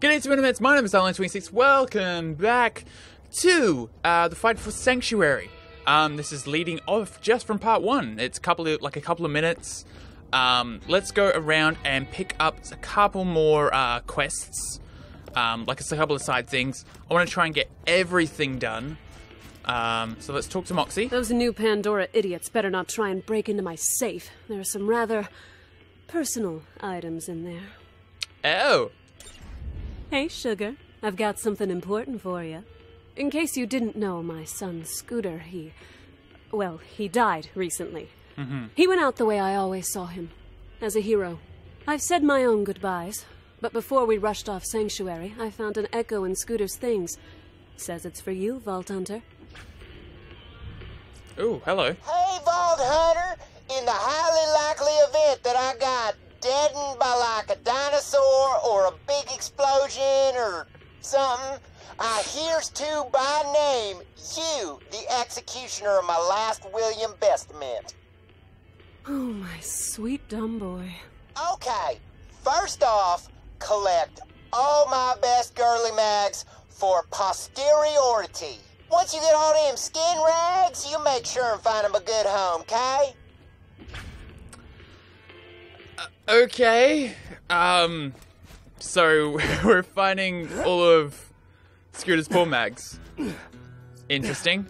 G'day, Spinamets. My name is Dr. Zed26. Welcome back to the Fight For Sanctuary. This is leading off just from part one. It's a couple of minutes. Let's go around and pick up a couple more quests. It's a couple of side things. I want to try and get everything done. So let's talk to Moxie. Those new Pandora idiots better not try and break into my safe. There are some rather personal items in there. Oh. Hey, sugar. I've got something important for you. In case you didn't know, my son Scooter, he died recently. Mm-hmm. He went out the way I always saw him, as a hero. I've said my own goodbyes, but before we rushed off Sanctuary, I found an echo in Scooter's things. Says it's for you, Vault Hunter. Ooh, hello. Hey, Vault Hunter! In the highly likely event that I got deadened by like a dinosaur or a big explosion or something, I hears to by name you, the executioner of my last William Bestament. Oh, my sweet dumb boy. Okay, first off, collect all my best girly mags for posteriority. Once you get all them skin rags, you make sure and find them a good home, okay? Okay, so we're finding all of Scooter's poor mags. Interesting.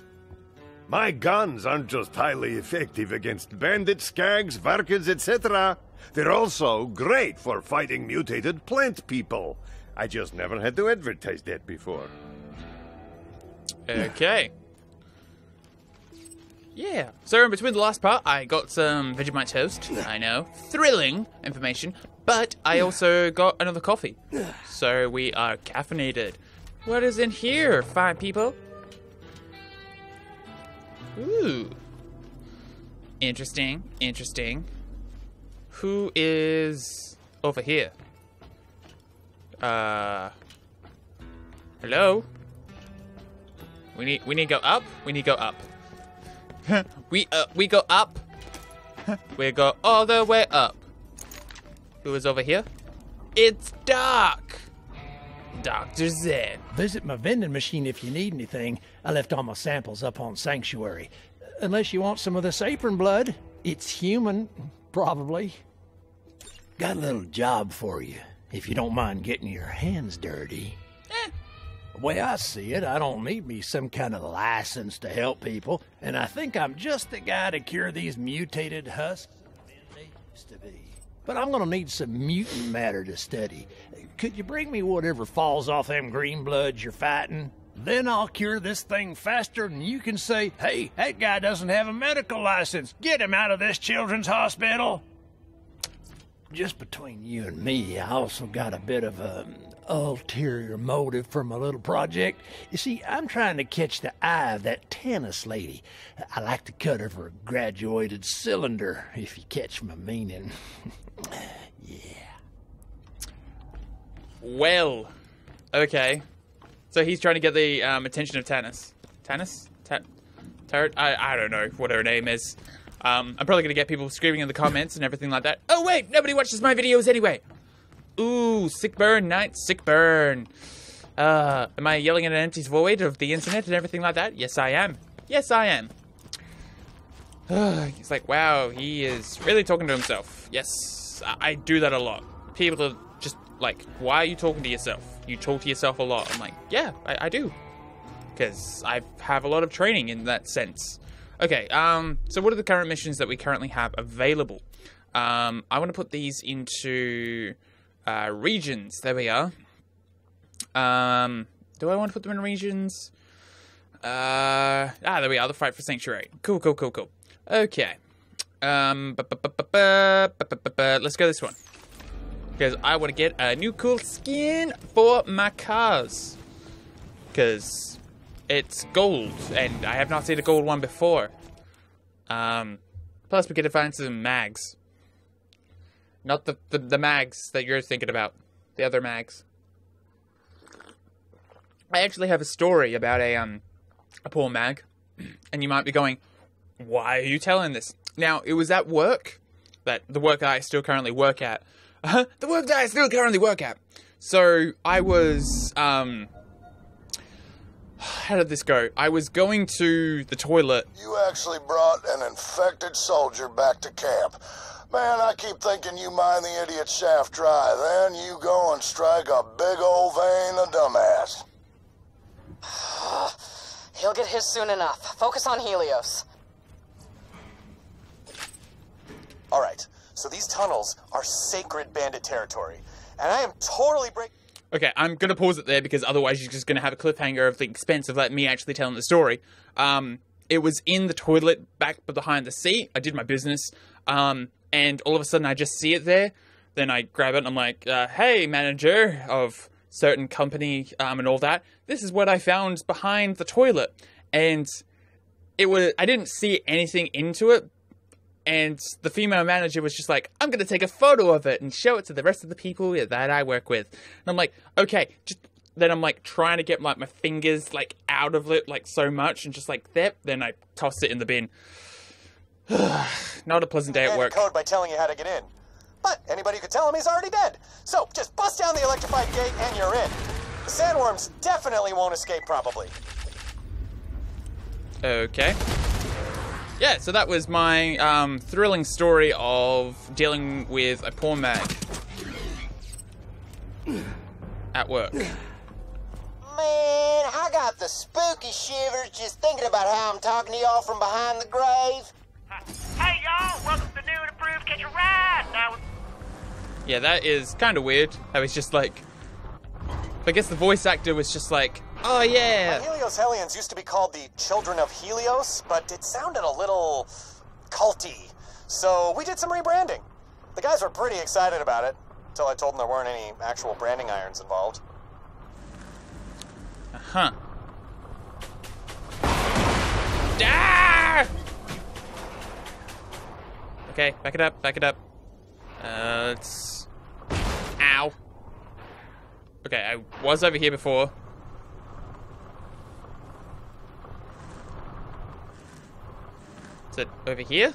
My guns aren't just highly effective against bandits, skags, varkids, etc. They're also great for fighting mutated plant people. I just never had to advertise that before. Okay. Yeah. So in between the last part, I got some Vegemite toast. I know. Thrilling information. But I also got another coffee. So we are caffeinated. What is in here, fine people? Ooh. Interesting. Interesting. Who is over here? Hello? We need to go up. We need to go up. we go up. We go all the way up. Who is over here? It's Doc. Dr. Zed. Visit my vending machine if you need anything. I left all my samples up on Sanctuary. Unless you want some of this apron blood. It's human, probably. Got a little job for you, if you don't mind getting your hands dirty. The way I see it, I don't need me some kind of license to help people, and I think I'm just the guy to cure these mutated husks they used to be. But I'm gonna need some mutant matter to study. Could you bring me whatever falls off them green bloods you're fighting? Then I'll cure this thing faster than you can say, hey, that guy doesn't have a medical license. Get him out of this children's hospital. Just between you and me, I also got a bit of an ulterior motive for my little project. You see, I'm trying to catch the eye of that Tannis lady. I like to cut her for a graduated cylinder, if you catch my meaning. Yeah. Well, okay. So he's trying to get the attention of Tannis. Tannis? I don't know what her name is. I'm probably going to get people screaming in the comments and everything like that. Oh, wait, nobody watches my videos anyway. Ooh, sick burn, night, sick burn. Am I yelling at an empty void of the internet and everything like that? Yes, I am. Yes, I am. It's like, wow, he is really talking to himself. Yes, I do that a lot. People are just like, why are you talking to yourself? You talk to yourself a lot. I'm like, yeah, I do. Because I have a lot of training in that sense. Okay, so what are the current missions that we currently have available? I want to put these into regions. There we are. Do I want to put them in regions? There we are, the Fight for Sanctuary. Cool, cool, cool, cool. Okay. Let's go this one. Because I want to get a new cool skin for my cars. Because it's gold, and I have not seen a gold one before. Plus, we get to find some mags. Not the mags that you're thinking about. The other mags. I actually have a story about a poor mag. And you might be going, why are you telling this? Now, it was at work. The work that I still currently work at. So I was, how did this go? I was going to the toilet. You actually brought an infected soldier back to camp. Man, I keep thinking you mind the idiot shaft dry. Then you go and strike a big old vein of dumbass. He'll get his soon enough. Focus on Helios. All right, so these tunnels are sacred bandit territory, and I am totally breaking... Okay, I'm going to pause it there because otherwise you're just going to have a cliffhanger of the expense of letting me actually tell the story. It was in the toilet back behind the seat. I did my business, and all of a sudden I just see it there. Then I grab it and I'm like, hey, manager of certain company and all that. This is what I found behind the toilet. And it was, I didn't see anything into it. And the female manager was just like, I'm going to take a photo of it and show it to the rest of the people that I work with. And I'm like, okay. Just, then I'm like trying to get like my fingers like out of it like so much and just like that. Then I toss it in the bin. Not a pleasant day at work. Code by telling you how to get in. But anybody who could tell him he's already dead. So just bust down the electrified gate and you're in. The sandworms definitely won't escape probably. Okay. Yeah, so that was my thrilling story of dealing with a poor mag at work. Man, I got the spooky shivers just thinking about how I'm talking to y'all from behind the grave. Hey, y'all, welcome to the new and improved Catch a Ride. Now... Yeah, that is kind of weird. I was just like... I guess the voice actor was just like... Oh, yeah. The Helios Hellions used to be called the Children of Helios, but it sounded a little culty. So we did some rebranding. The guys were pretty excited about it, until I told them there weren't any actual branding irons involved. Uh-huh. Ah! Okay, back it up, back it up. It's... Ow. Okay, I was over here before. Is it over here?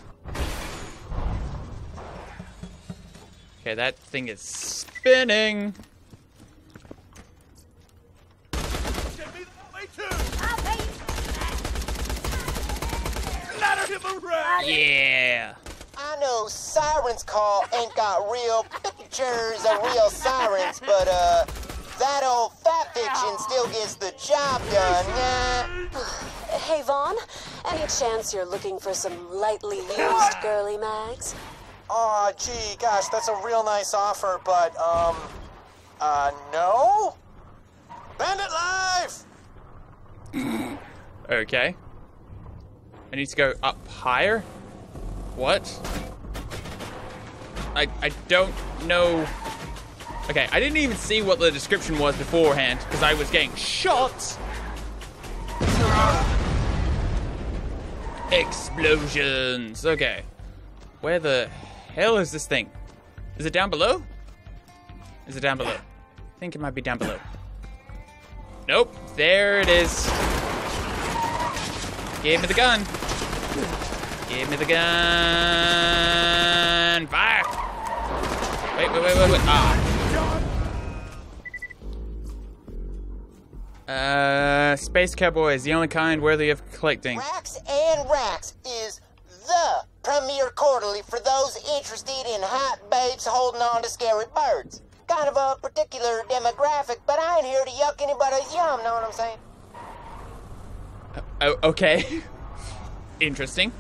Okay, that thing is spinning. Get me that way too. Yeah. I know Siren's Call ain't got real pictures of real sirens, but that old fat fiction still gets the job done. Hey, Vaughn, any chance you're looking for some lightly used girly mags? Aw, gee, gosh, that's a real nice offer, but, no? Bandit Life! Okay. I need to go up higher? What? I don't know... Okay, I didn't even see what the description was beforehand, because I was getting shot! Explosions! Okay. Where the hell is this thing? Is it down below? Is it down below? I think it might be down below. Nope. There it is. Give me the gun. Give me the gun. Fire! Wait, wait, wait, wait, wait. Ah. Space Cowboys, the only kind worthy of collecting. Racks and Racks is the premier quarterly for those interested in hot babes holding on to scary birds. Kind of a particular demographic, but I ain't here to yuck anybody's yum, know what I'm saying? Okay. Interesting.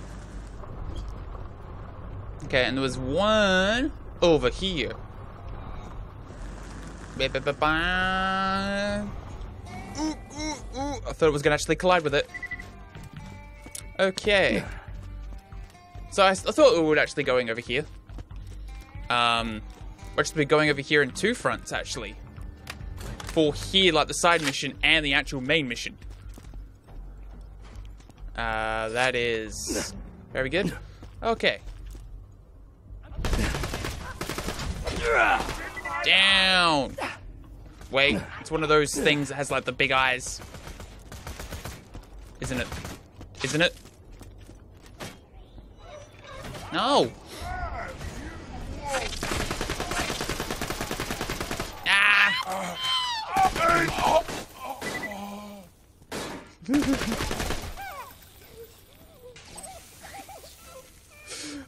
Okay, and there was one over here. Ba-ba-ba-ba. Ooh, ooh, ooh. I thought it was going to actually collide with it. Okay. So I thought we would actually be going over here. We're actually going over here in two fronts, actually. For here, like the side mission and the actual main mission. That is very good. Okay. Down. Wait, it's one of those things that has like the big eyes. Isn't it? Isn't it? No! Ah!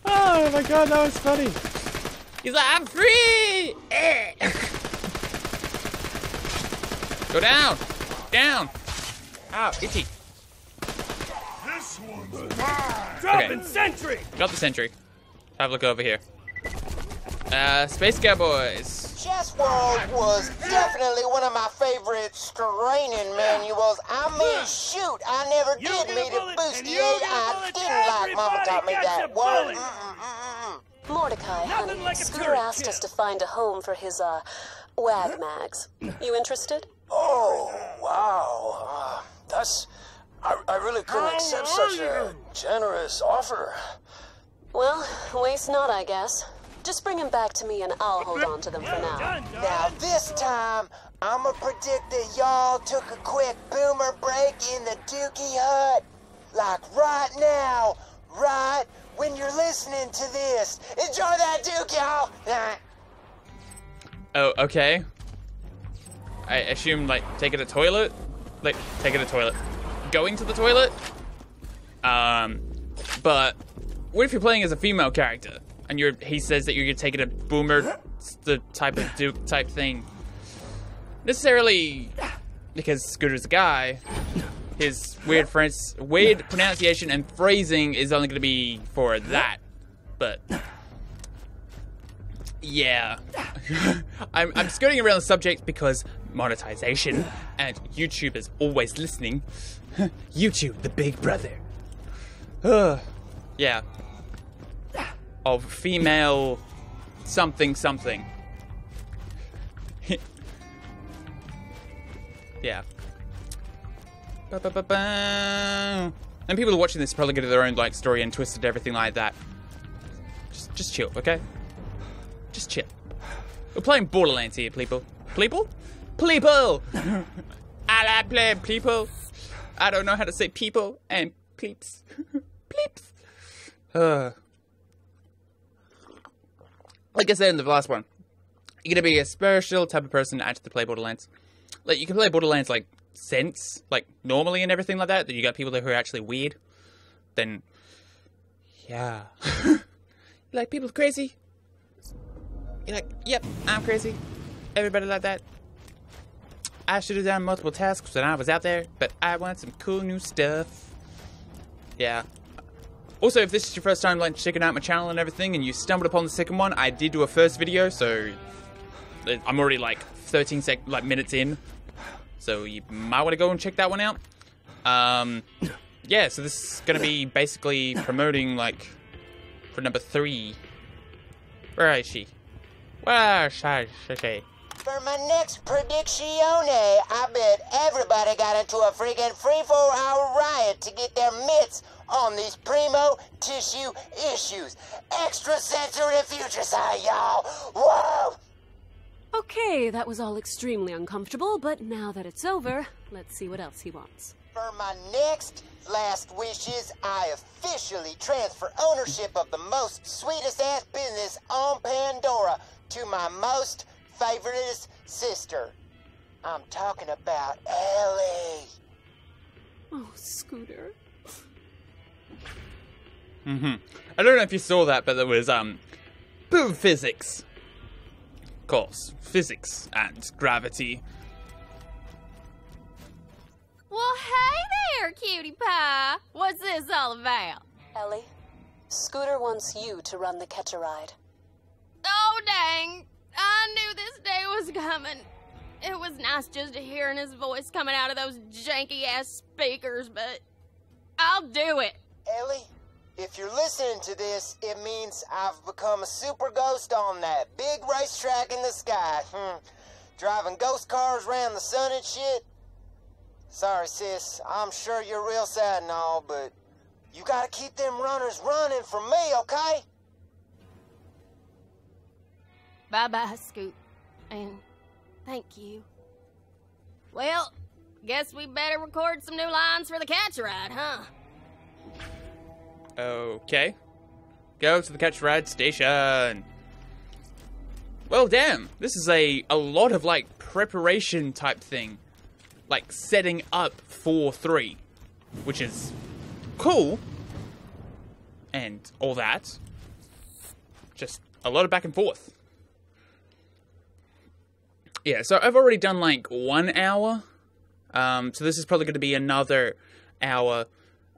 Oh my god, that was funny. He's like, I'm free! Go down! Down! Ow, itchy. This one's mine! Dropping sentry! Drop the sentry. Have a look over here. Space Cowboys. Chess World was definitely one of my favorite straining manuals. I mean, shoot, I never did meet a boosty. I didn't like Mama taught me that word. Mordecai, honey, like Scooter asked us to find a home for his, wag mags. You interested? Oh, wow. That's... I really couldn't accept such a generous offer. Well, waste not, I guess. Just bring him back to me and I'll hold on to them for now. Now this time, I'ma predict that y'all took a quick boomer break in the Dookie Hut. Like right now, right when you're listening to this. Enjoy that Duke, y'all! Oh, okay. I assume, like, taking a toilet? Like, taking a toilet. Going to the toilet? But what if you're playing as a female character? And he says that you're taking a boomer, the type of Duke type thing. Necessarily because Scooter's a guy, his weird pronunciation and phrasing is only going to be for that. But yeah, I'm skirting around the subject because monetization and YouTube is always listening. YouTube, the big brother. Yeah. Of female something something. Yeah. Ba-ba-ba-ba. And people watching this probably get their own like story and twisted everything like that. Just chill, okay? Just chill. We're playing Borderlands here, people. People? People! I like playing people. I don't know how to say people and pleeps. Pleeps. Like I said in the last one, you're gonna be a special type of person to actually play Borderlands. Like, you can play Borderlands like sense, like normally and everything like that. You got people who are actually weird. Then, yeah, you like people crazy. You're like, yep, I'm crazy. Everybody like that. I should have done multiple tasks when I was out there, but I want some cool new stuff. Yeah. Also, if this is your first time like checking out my channel and everything, and you stumbled upon the second one, I did do a first video, so I'm already like 13 minutes in, so you might want to go and check that one out. Yeah, so this is gonna be basically promoting like for number 3. Where is she? Where is she? For my next prediction, I bet everybody got into a freaking free 4-hour riot to get their mitts on these primo tissue issues. Extra sensory future side, y'all. Whoa! Okay, that was all extremely uncomfortable, but now that it's over, let's see what else he wants. For my next last wishes, I officially transfer ownership of the most sweetest ass business on Pandora to my most favorite sister. I'm talking about Ellie. Oh, Scooter. I don't know if you saw that, but there was boom physics. Of course, physics and gravity. Well, hey there, cutie pie. What's this all about? Ellie, Scooter wants you to run the Catch a Ride. Oh dang! I knew this day was coming. It was nice just hearing his voice coming out of those janky ass speakers, but I'll do it. Ellie, if you're listening to this, it means I've become a super ghost on that big racetrack in the sky. Driving ghost cars around the sun and shit. Sorry, sis. I'm sure you're real sad and all, but you gotta keep them runners running for me, okay? Bye-bye, Scoot. And thank you. Well, guess we better record some new lines for the Catch a Ride, huh? Okay. Go to the Catch a Ride station. Well, damn. This is a lot of, like, preparation type thing. Like, setting up for 3. Which is cool. And all that. Just a lot of back and forth. Yeah, so I've already done, like, 1 hour. So this is probably going to be another hour.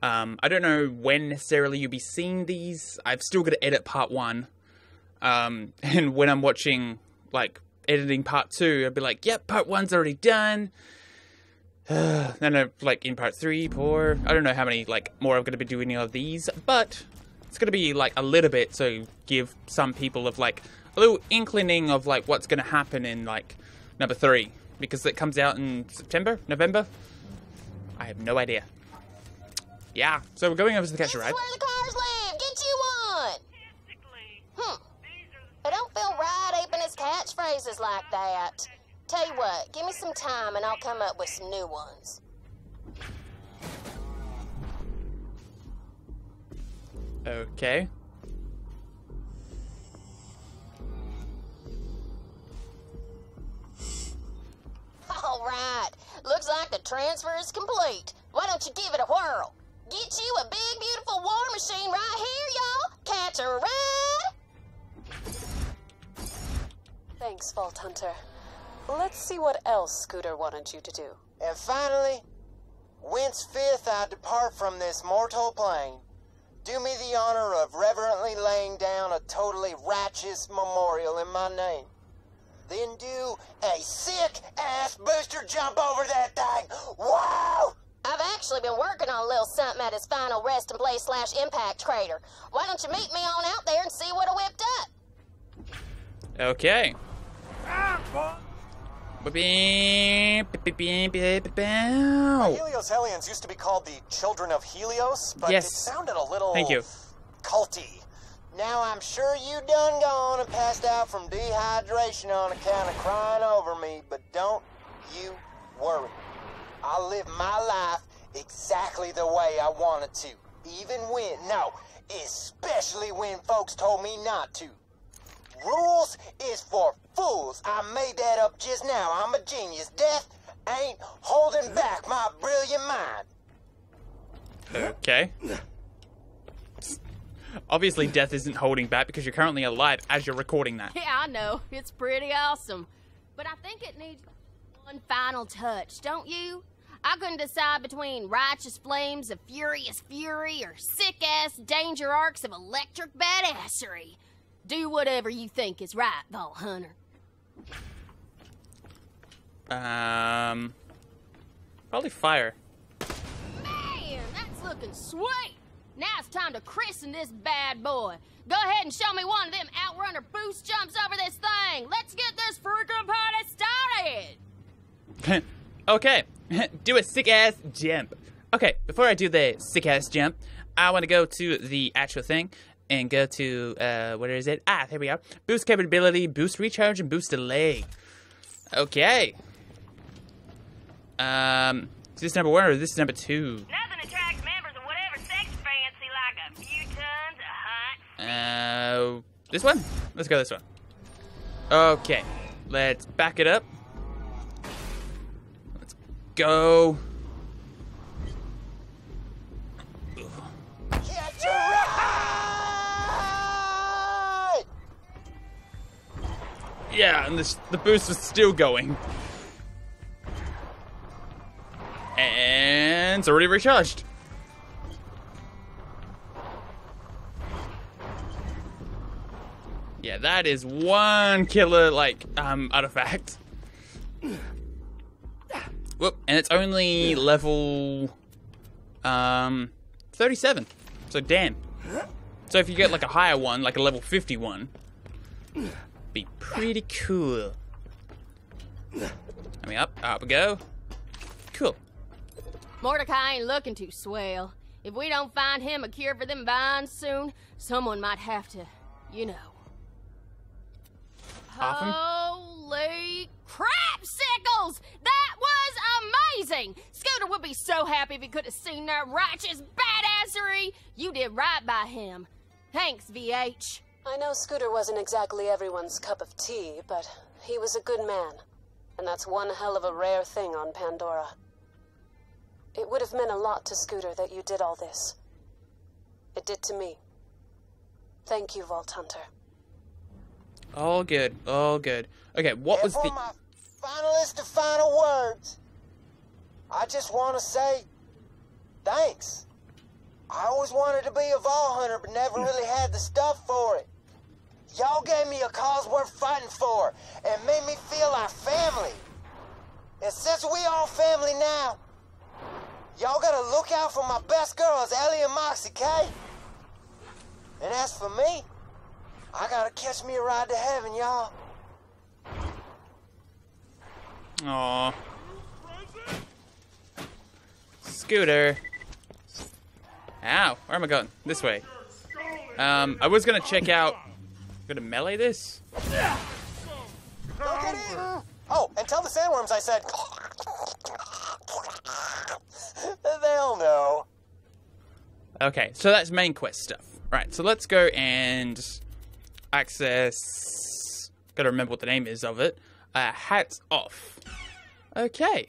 I don't know when necessarily you'll be seeing these. I've still got to edit part 1. And when I'm watching, like, editing part 2, I'll be like, yep, part 1's already done. Then, like, in part 3, 4, I don't know how many, like, more I'm going to be doing of these, but it's going to be, like, a little bit, so give some people of, like, a little inclining of, like, what's going to happen in, like, number 3, because it comes out in September, November? I have no idea. Yeah, so we're going over to the Catch a Ride. That's where the cars land! Get you on! I don't feel right aping his catchphrases like that. Tell you what, give me some time and I'll come up with some new ones. Okay. All right. Looks like the transfer is complete. Why don't you give it a whirl? Get you a big, beautiful war machine right here, y'all. Catch a ride. Thanks, Vault Hunter. Let's see what else Scooter wanted you to do. And finally, whenceforth I depart from this mortal plane. Do me the honor of reverently laying down a totally righteous memorial in my name. Then do a sick-ass booster jump over that thing. Wow! I've actually been working on a little something at his final resting place / impact crater. Why don't you meet me on out there and see what I whipped up? Okay. Helios Hellions used to be called the Children of Helios, but yes. It sounded a little culty. Now I'm sure you done gone and passed out from dehydration on account of crying over me, but don't you worry. I live my life exactly the way I wanted to, even when, especially when folks told me not to. Rules is for fools. I made that up just now. I'm a genius. Death ain't holding back my brilliant mind. Okay. Obviously, death isn't holding back because you're currently alive as you're recording that. Yeah, I know. It's pretty awesome. But I think it needs one final touch, don't you? I couldn't decide between righteous flames of furious fury or sick-ass danger arcs of electric badassery. Do whatever you think is right, Vault Hunter. Probably fire. Man, that's looking sweet. Now it's time to christen this bad boy. Go ahead and show me one of them Outrunner boost jumps over this thing. Let's get this freaking party started. Okay, do a sick-ass jump. Okay, before I do the sick-ass jump, I want to go to the actual thing. And go to, where is it? Ah, here we are. Boost capability, boost recharge, and boost delay. Okay. Is this number 1 or is this number 2? Nothing attracts members of whatever sex fancy like a few tons of hot. This one? Let's go this one. Okay. Let's back it up. Let's go. Yeah, and the boost was still going. And it's already recharged. Yeah, that is one killer, like, artifact. Whoop, and it's only level, 37. So, damn. So, if you get, like, a higher one, like a level 51... be pretty cool. I mean, up we go. Cool. Mordecai ain't looking too swell. If we don't find him a cure for them vines soon, someone might have to, you know. Often? Holy crap, Sickles! That was amazing! Scooter would be so happy if he could have seen that righteous badassery. You did right by him. Thanks, VH. I know Scooter wasn't exactly everyone's cup of tea, but he was a good man. And that's one hell of a rare thing on Pandora. It would have meant a lot to Scooter that you did all this. It did to me. Thank you, Vault Hunter. All good, all good. Okay, what was the... my finalist to final words. I just want to say thanks. I always wanted to be a Vault Hunter, but never really had the stuff for it. Y'all gave me a cause worth fighting for, and made me feel like family. And since we all family now, y'all gotta look out for my best girls, Ellie and Moxie, K? And as for me, I gotta catch me a ride to heaven, y'all. Aww. Scooter. Ow, where am I going? This way. I was gonna check out... gonna melee this? Oh, and tell the sandworms I said... They'll know. Okay, so that's main quest stuff. Right, so let's go and... access... gotta remember what the name is of it. Hats off. Okay.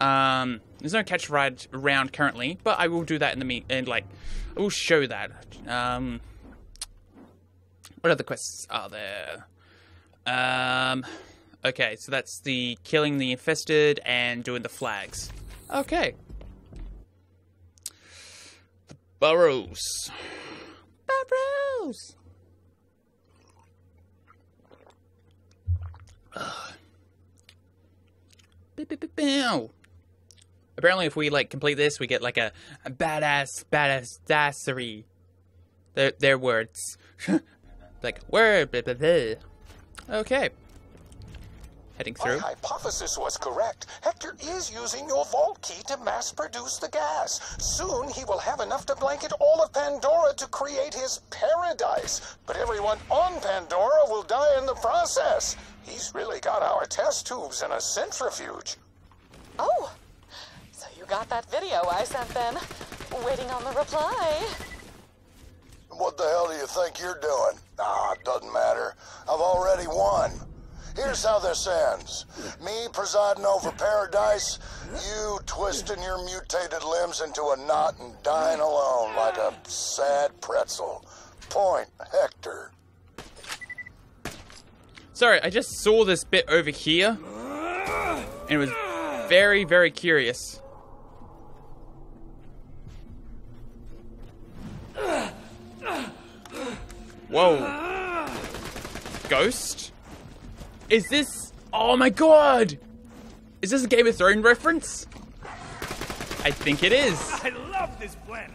There's no catch ride around currently, but I will do that in the meantime, like, I will show that. What other quests are there? Okay, so that's the killing the infested and doing the flags. Okay. The burrows. Burrows! Ugh. Bow, bow, bow, bow. Apparently, if we like complete this, we get like a badassery. Their words, like word. Blah, blah, blah. Okay. Heading through. My hypothesis was correct. Hector is using your vault key to mass produce the gas. Soon he will have enough to blanket all of Pandora to create his paradise. But everyone on Pandora will die in the process. He's really got our test tubes in a centrifuge. Oh, so you got that video I sent then. Waiting on the reply. What the hell do you think you're doing? Ah, it doesn't matter. I've already won. Here's how this ends. Me presiding over paradise, you twisting your mutated limbs into a knot and dying alone like a sad pretzel. Point, Hector. Sorry, I just saw this bit over here, and it was very, very curious. Whoa. Ghost? Is this... oh my god! Is this a Game of Thrones reference? I think it is. I love this planet.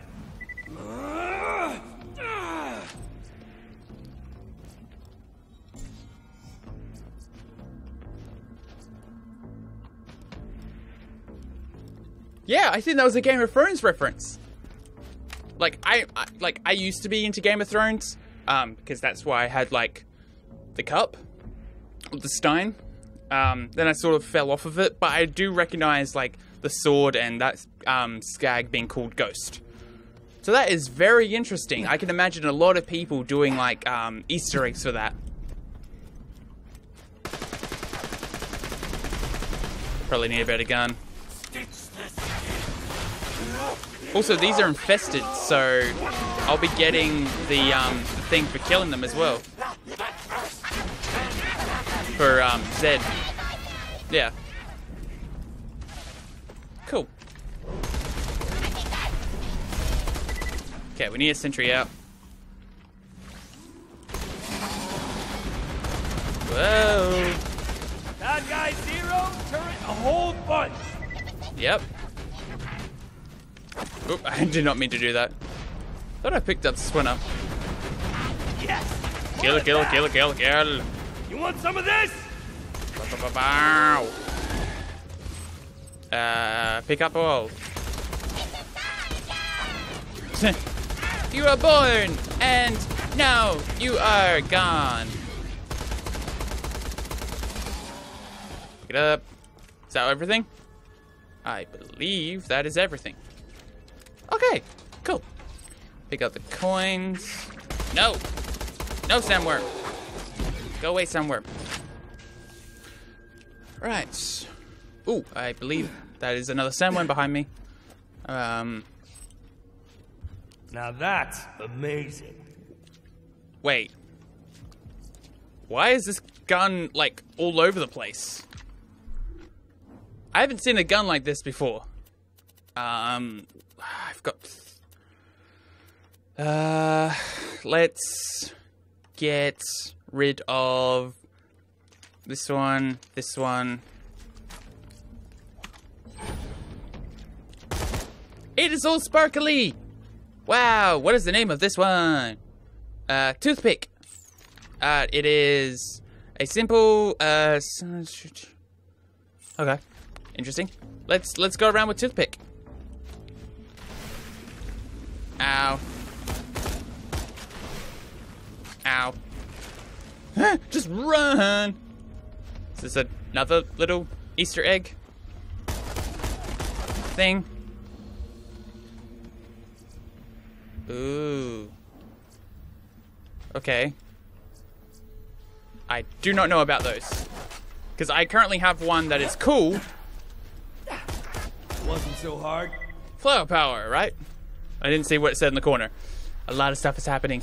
Yeah, I think that was a Game of Thrones reference. Like I used to be into Game of Thrones, because that's why I had like the cup. The Stein. Then I sort of fell off of it, but I do recognize like the sword and that skag being called Ghost. So that is very interesting. I can imagine a lot of people doing like Easter eggs for that. Probably need a better gun. Also, these are infested, so I'll be getting the thing for killing them as well. For Zed. Yeah. Cool. Okay, we need a sentry out. Whoa. Bad guy zero, turret a whole bunch. Yep. Oop, I did not mean to do that. Thought I picked up the swinner. Yes. Kill, kill, kill, kill, kill. You want some of this? Pick up all. You are born, and now you are gone. Pick it up. Is that everything? I believe that is everything. Okay, cool. Pick up the coins. No. No, Sandworm. Go away, Sandworm. Right. Ooh, I believe that is another Sandworm behind me. Now that's amazing. Wait. Why is this gun, like, all over the place? I haven't seen a gun like this before. I've got... let's get rid of this one. It is all sparkly! Wow, what is the name of this one? Toothpick. It is a simple, okay. Interesting. Let's go around with toothpick. Ow. Ow. Just run! Is this another little Easter egg thing? Ooh. Okay. I do not know about those. Because I currently have one that is cool. Wasn't so hard. Flower power, right? I didn't see what it said in the corner. A lot of stuff is happening.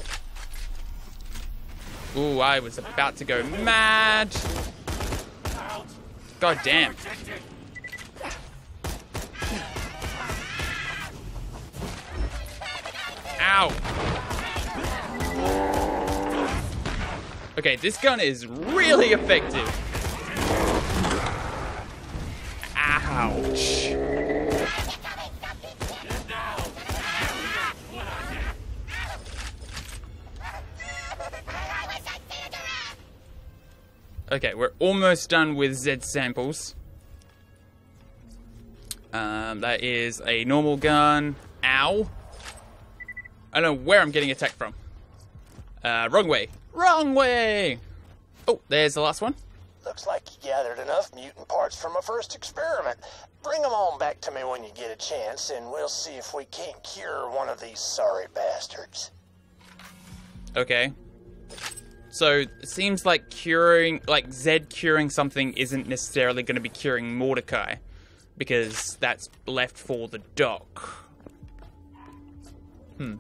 Ooh, I was about to go mad. God damn. Ow. Okay, this gun is really effective. Ouch. Okay, we're almost done with Zed samples. That is a normal gun. Ow. I don't know where I'm getting attacked from. Wrong way. Wrong way! Oh, there's the last one. Looks like you gathered enough mutant parts from my first experiment. Bring them on back to me when you get a chance, and we'll see if we can't cure one of these sorry bastards. Okay. So, it seems like curing... like, Zed curing something isn't necessarily going to be curing Mordecai. Because that's left for the doc. Hmm.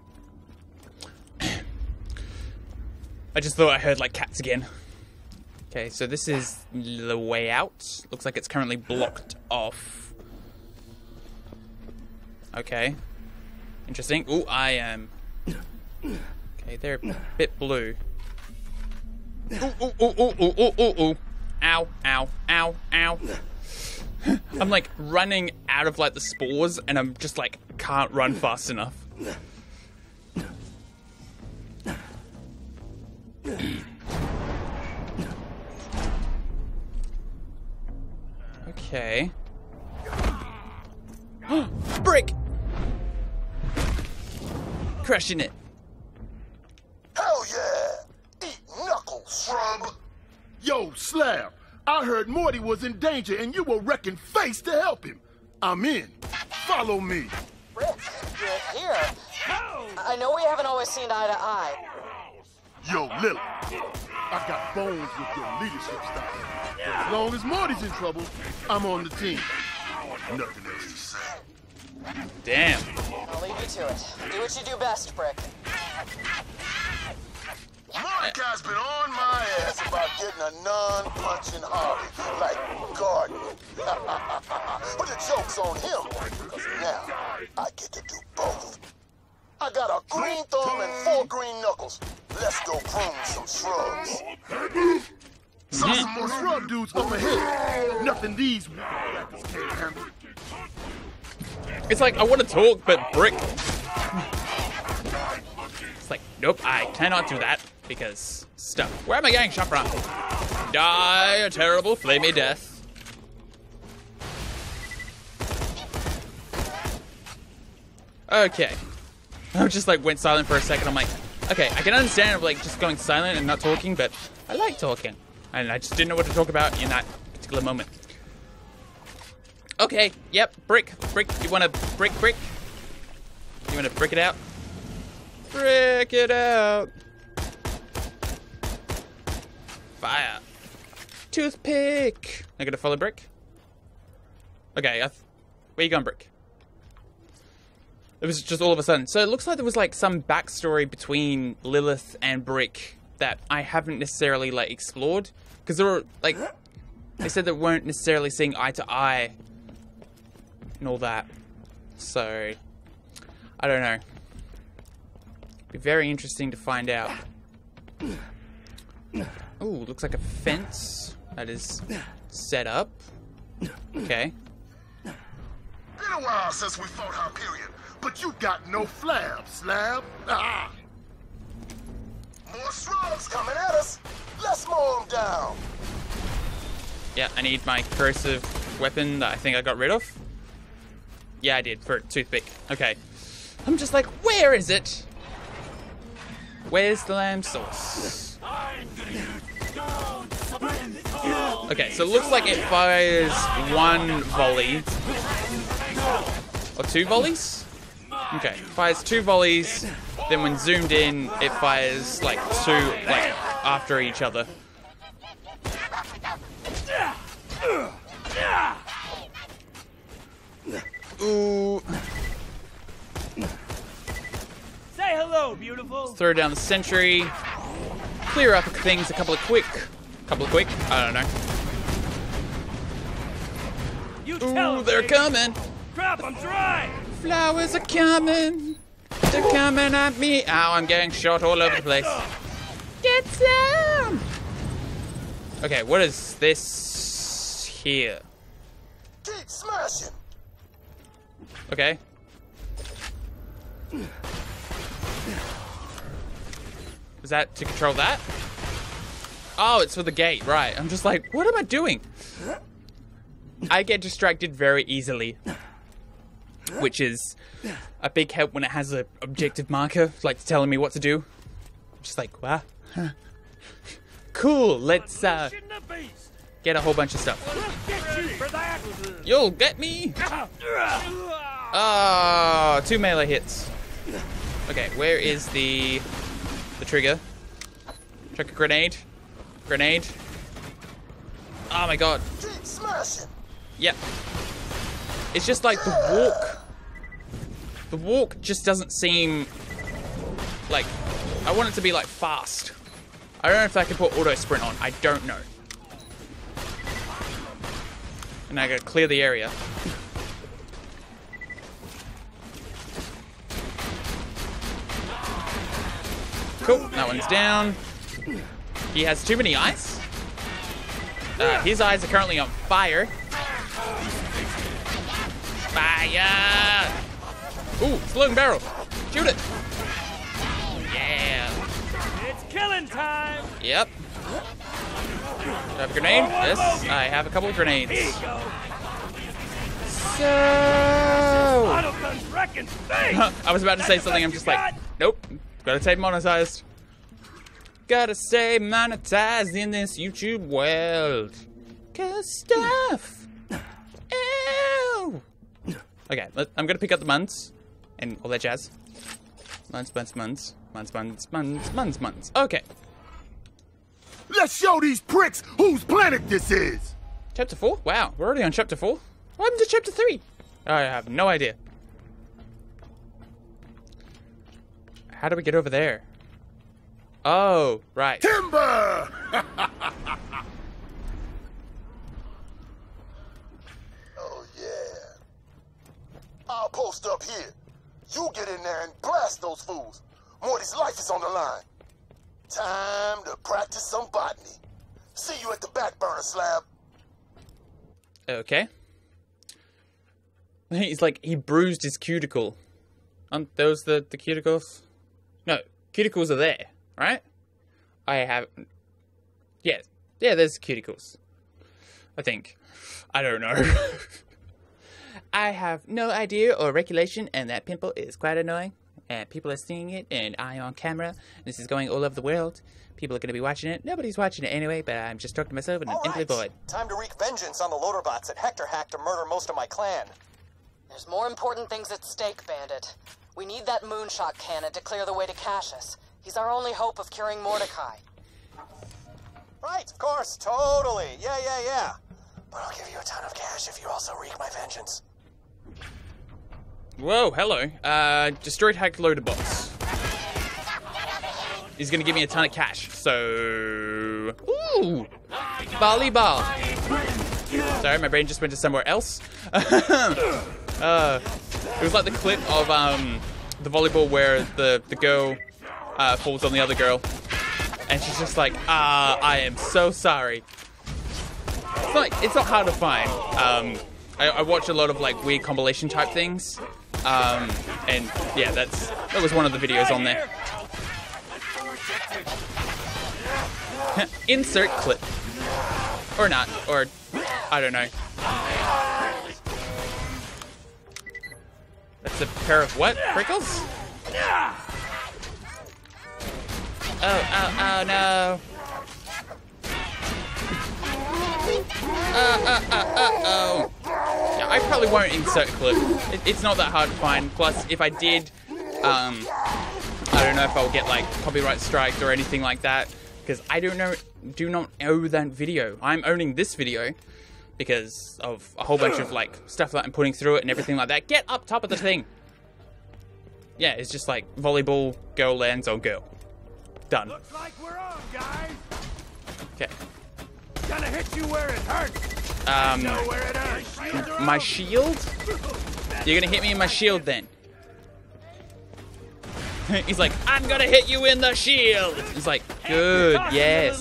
I just thought I heard, like, cats again. Okay, so this is the way out. Looks like it's currently blocked off. Okay. Interesting. Ooh, I am... Okay, they're a bit blue. Ooh, ooh, ooh, ooh, ooh, ooh, ooh, ooh. Ow, ow, ow, ow. I'm, like, running out of, like, the spores, and I'm just, like, can't run fast enough. Okay. Brick! Crushing it. Hell yeah! Eat knuckles, shrub! Yo, Slab, I heard Morty was in danger and you were wrecking face to help him. I'm in. Follow me. Brick, you're here. I know we haven't always seen eye to eye. Yo, Lilith, I got bones with your leadership style. But as long as Morty's in trouble, I'm on the team. Nothing else to say. Damn. I'll leave you to it. Do what you do best, Brick. Mordecai's been on my ass about getting a non-punching hobby, like gardening. But the joke's on him. Now, I get to do both. I got a green thumb and 4 green knuckles. Let's go prune some shrubs. Saw some more shrub dudes up ahead. Nothing these rappers can't handle. It's like, I want to talk, but Brick. It's like, nope, I cannot do that because stuff. Where am I getting shot from? Die a terrible, flamey death. Okay. I just like went silent for a second. I'm like, okay, I can understand like just going silent and not talking, but I like talking, and I just didn't know what to talk about in that particular moment. Okay, yep, brick. You want to brick? You want to brick it out? Brick it out. Fire. Toothpick. Now gotta follow Brick. Okay, where you going, Brick? It was just all of a sudden. So it looks like there was like some backstory between Lilith and Brick that I haven't necessarily like explored, because there were like they said they weren't necessarily seeing eye to eye and all that. So I don't know. It'd be very interesting to find out. Ooh, looks like a fence that is set up. Okay. Been a while since we fought Hyperion, but you got no flab, slab. Ah. More slugs coming at us. Let's mow them down. Yeah, I need my corrosive weapon that I think I got rid of. Yeah, I did, for a toothpick. Okay. I'm just like, where is it? Where's the lamb sauce? Okay, so it looks like it fires one volley. Or two volleys? Okay, fires two volleys. Then when zoomed in, it fires like two, like, after each other. Ooh. Say hello, beautiful. Let's throw down the sentry. Clear up things. A couple of quick. I don't know. Ooh, they're coming. Crap, I'm dry. Flowers are coming. They're coming at me. Ow, I'm getting shot all over the place. Get some. Okay, what is this here? Keep smashing. Okay. Is that to control that? Oh, it's for the gate, right. I'm just like, what am I doing? I get distracted very easily, which is a big help when it has an objective marker, like telling me what to do. I'm just like, wow. Huh. Cool, let's get a whole bunch of stuff. You'll get me! Oh, two melee hits. Okay, where is the trigger? Check a grenade. Grenade. Oh my god. Yeah. It's just like the walk. The walk just doesn't seem like... I want it to be like fast. I don't know if I can put auto sprint on. I don't know. And I gotta clear the area. Cool, that one's down. He has too many eyes. His eyes are currently on fire. Fire! Ooh, slow barrel. Shoot it. Yeah. It's killing time. Yep. Do I have a grenade? Yes, I have a couple of grenades. So... I was about to say something, I'm just like, nope. Gotta stay monetized. Gotta stay monetized in this YouTube world. Cause stuff. Ew. Okay, I'm gonna pick up the muns and all that jazz. Muns. Okay. Let's show these pricks whose planet this is. Chapter 4? Wow, we're already on Chapter 4. What happened to Chapter 3? I have no idea. How do we get over there? Oh, right. Timber! Oh, yeah. I'll post up here. You get in there and blast those fools. Morty's life is on the line. Time to practice some botany. See you at the back burner, slab. Okay. He's like, he bruised his cuticle. Aren't those the cuticles? No, cuticles are there, right? I have... Yeah, yeah, there's cuticles. I think. I don't know. I have no idea or regulation, and that pimple is quite annoying. And people are seeing it, and I'm on camera. This is going all over the world. People are going to be watching it. Nobody's watching it anyway, but I'm just talking to myself and I'm empty void. Time to wreak vengeance on the loader bots that Hector hacked to murder most of my clan. There's more important things at stake, Bandit. We need that moonshot cannon to clear the way to Cassius. He's our only hope of curing Mordecai. Right, of course, totally. Yeah. But I'll give you a ton of cash if you also wreak my vengeance. Whoa, hello. Destroyed hacked loader bots. He's gonna give me a ton of cash, so... Ooh! Volleyball! Sorry, my brain just went to somewhere else. It was like the clip of the volleyball where the girl falls on the other girl. And she's just like, ah, I am so sorry. It's not hard to find. I watch a lot of like weird compilation type things. And yeah, that was one of the videos on there. Insert clip. Or not, or I don't know. That's a pair of what? Prickles? Oh, no. Yeah, I probably won't insert clip. It's not that hard to find. Plus, if I did, I don't know if I'll get, like, copyright strikes or anything like that. Because I do not own that video. I'm owning this video because of a whole bunch of, like, stuff that I'm putting through it and everything like that. Get up top of the thing. Yeah, it's just, like, volleyball, girl lands on girl. Done. Looks like we're on, guys. Okay. Gonna hit you where it hurts. My shield? You're gonna hit me in my shield then. He's like, I'm gonna hit you in the shield. He's like, good, yes.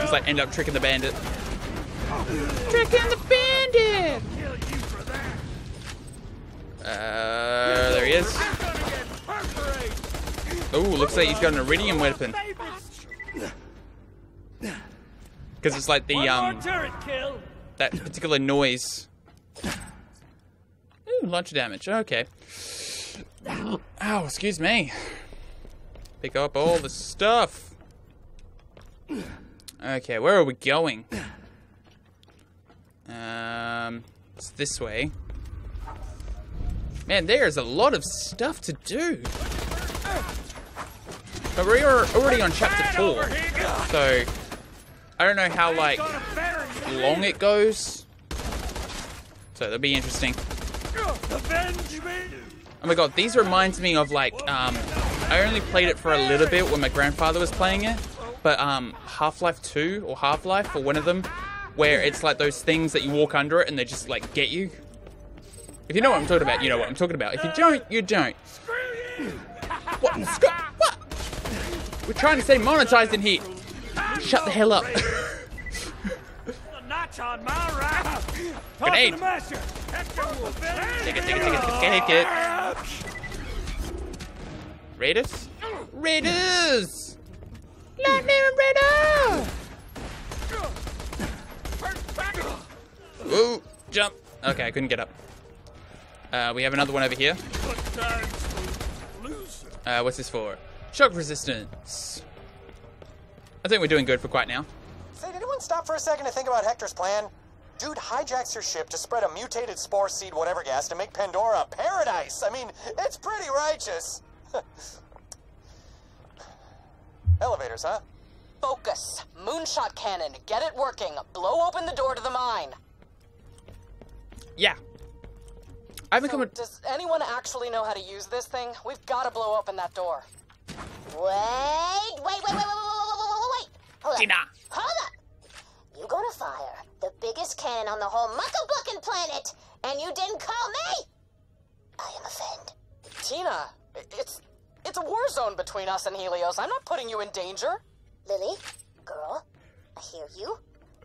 He's like, end up tricking the bandit. Tricking the bandit. There he is. Oh, looks like he's got an iridium weapon. Because it's like the, that particular noise. Ooh, launcher damage, okay. Ow, excuse me. Pick up all the stuff. Okay, where are we going? It's this way. Man, there's a lot of stuff to do. But we're already on chapter 4, so I don't know how, like, long it goes. So that'll be interesting. Oh my god, these reminds me of, like, I only played it for a little bit when my grandfather was playing it. But Half-Life 2 or Half-Life or one of them, where it's like those things that you walk under it and they just, like, get you. If you know what I'm talking about, you know what I'm talking about. If you don't, you don't. What? What? We're trying to stay monetized in here. Shut the hell up. Grenade. Take it, take it, take it, take it. Raiders? Raiders! Lightning Raider! Whoa, jump. Okay, I couldn't get up. We have another one over here. What's this for? Shock resistance. I think we're doing good for quite now. Say, did anyone stop for a second to think about Hector's plan? Dude hijacks your ship to spread a mutated spore seed whatever gas to make Pandora a paradise. I mean, it's pretty righteous. Elevators, huh? Focus. Moonshot cannon. Get it working. Blow open the door to the mine. Yeah. Does anyone actually know how to use this thing? We've got to blow open that door. Wait. Hold up. Tina. Hold up. You gonna fire the biggest cannon on the whole muckabuckin' planet, and you didn't call me? I am offended. Tina, it's a war zone between us and Helios. I'm not putting you in danger. Lily, girl, I hear you,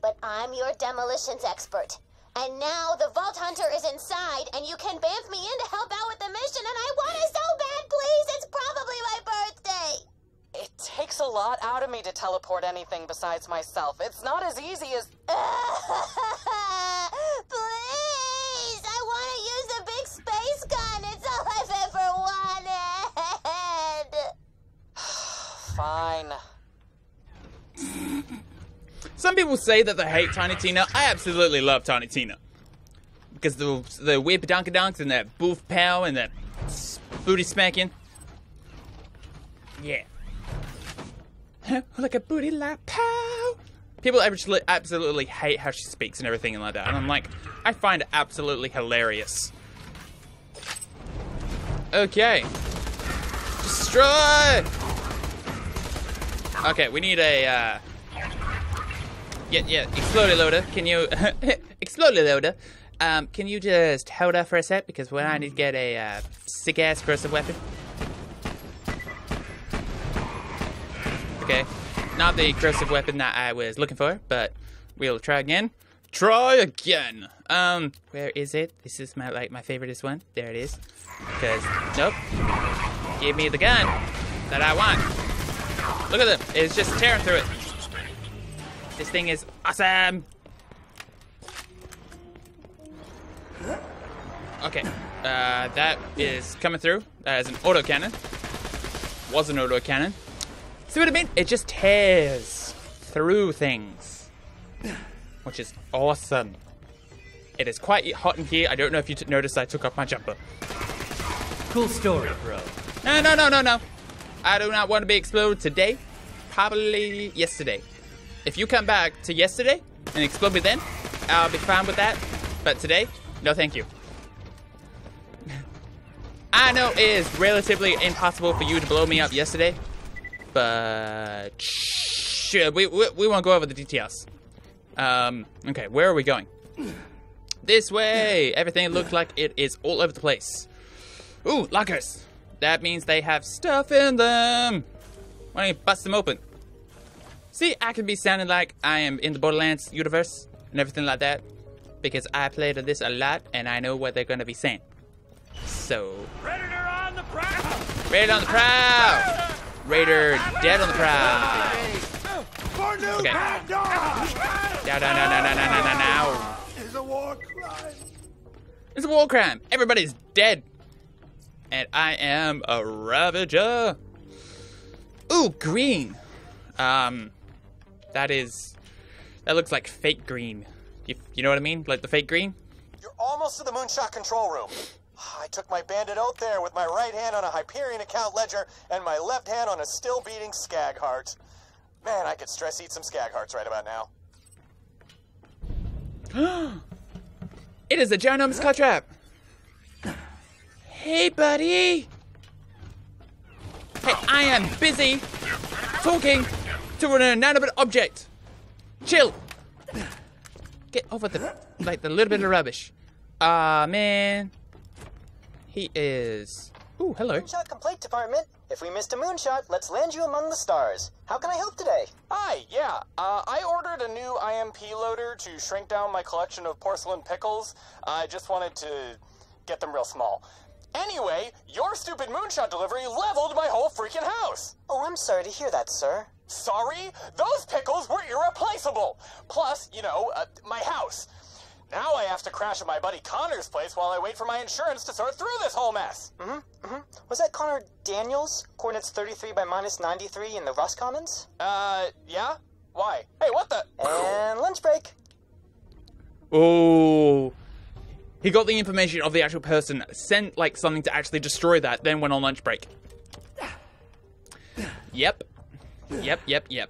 but I'm your demolitions expert. And now the Vault Hunter is inside, and you can bamf me in to help out with the mission, and I want it so bad, please! It's probably my birthday! It takes a lot out of me to teleport anything besides myself. It's not as easy as... Please! I want to use the big space gun! It's all I've ever wanted! Fine. Some people say that they hate Tiny Tina. I absolutely love Tiny Tina. Because the weird pedunkadunks and that boof pow and that booty smacking. Yeah. like a booty like pow. People absolutely hate how she speaks and everything and like that, and I'm like, I find it absolutely hilarious. Okay. Destroy! Okay, we need a, yeah, explodey loader, can you, explodey loader, can you just hold up for a sec, because when I need to get a, sick-ass corrosive weapon. Okay, not the corrosive weapon that I was looking for, but we'll try again. Try again! Where is it? This is my, like, my favoriteest one. There it is. Because, nope. Give me the gun that I want. Look at them. It's just tearing through it. This thing is awesome! Okay. That is coming through. That is an autocannon. Was an autocannon. See what I mean? It just tears through things. Which is awesome. It is quite hot in here. I don't know if you noticed I took off my jumper. Cool story, bro. No, no, no, no, no. I do not want to be exploded today. Probably yesterday. If you come back to yesterday and explode me then, I'll be fine with that. But today, no thank you. I know it is relatively impossible for you to blow me up yesterday. But... shit, we won't go over the details. Okay, where are we going? This way! Everything looks like it is all over the place. Ooh, lockers! That means they have stuff in them! Why don't you bust them open? See, I can be sounding like I am in the Borderlands universe and everything like that. Because I played this a lot and I know what they're gonna be saying. So... Predator on the prowl! Raider on the prowl! Raider dead on the prowl! Okay. Now. It's a war crime! It's a war crime! Everybody's dead! And I am a Ravager. Ooh, green. That looks like fake green. You know what I mean? Like the fake green? You're almost to the moonshot control room. I took my bandit out there with my right hand on a Hyperion account ledger and my left hand on a still beating skag heart. Man, I could stress eat some skag hearts right about now. It is a ginormous claw trap. Hey, buddy! Hey, I am busy talking to an inanimate object. Chill! Get over the, like, the little bit of rubbish. Ah, man. He is... Ooh, hello. Moonshot Complaint Department. If we missed a moonshot, let's land you among the stars. How can I help today? Hi, yeah. I ordered a new IMP loader to shrink down my collection of porcelain pickles. I just wanted to get them real small. Anyway, your stupid moonshot delivery leveled my whole freaking house! Oh, I'm sorry to hear that, sir. Sorry? Those pickles were irreplaceable! Plus, you know, my house. Now I have to crash at my buddy Connor's place while I wait for my insurance to sort through this whole mess! Was that Connor Daniels? Coordinates 33 by minus 93 in the Ross Commons? Yeah? Why? Hey, what the- And lunch break! Ooh... He got the information of the actual person, sent, like, something to actually destroy that, then went on lunch break. Yep. It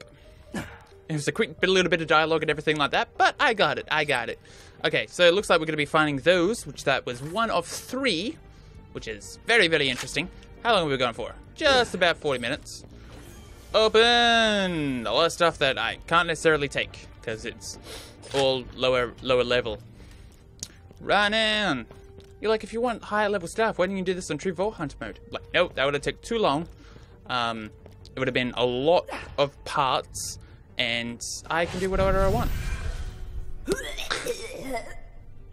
was a quick little bit of dialogue and everything like that, but I got it. Okay, so it looks like we're going to be finding those, which that was one of three, which is very, very interesting. How long have we gone for? Just about 40 minutes. Open! A lot of stuff that I can't necessarily take, because it's all lower level. Run in! You're like, if you want higher level stuff, why don't you do this on true Vault Hunter mode? Like, nope, that would have taken too long. It would have been a lot of parts, and I can do whatever I want.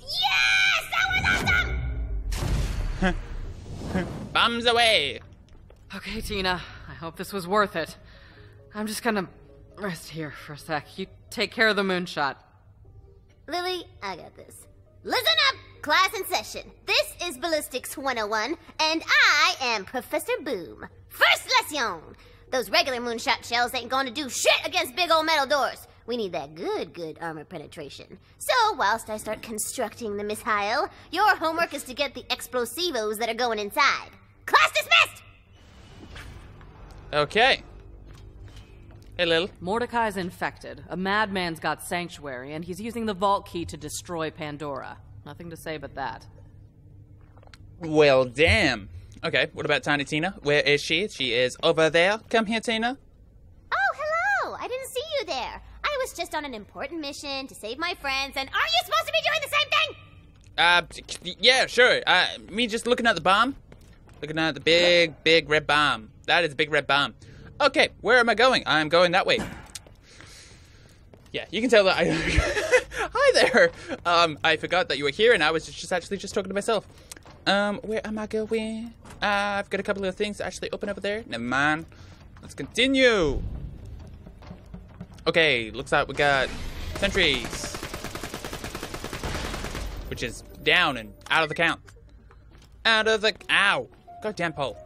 Yes! That was awesome! Bums away! Okay, Tina, I hope this was worth it. I'm just gonna rest here for a sec. You take care of the moonshot. Lily, I got this. Listen up, class in session. This is Ballistics 101, and I am Professor Boom. First lesson! Those regular moonshot shells ain't gonna do shit against big old metal doors. We need that good armor penetration. So, whilst I start constructing the missile, your homework is to get the explosivos that are going inside. Class dismissed! Okay. Hey, Lil. Mordecai's infected. A madman's got Sanctuary, and he's using the vault key to destroy Pandora. Nothing to say but that. Well, damn. Okay, what about Tiny Tina? Where is she? She is over there. Come here, Tina. Oh, hello! I didn't see you there. I was just on an important mission to save my friends, and are you supposed to be doing the same thing? Yeah, sure. Me just looking at the bomb. Looking at the big red bomb. That is a big red bomb. Okay, where am I going? I'm going that way. Yeah, you can tell that I... Hi there! I forgot that you were here, and I was just actually talking to myself. Where am I going? I've got a couple of things to actually open over there. Never mind. Let's continue! Okay, looks like we got sentries. Which is down and out of the count. Out of the... Ow! Goddamn pole.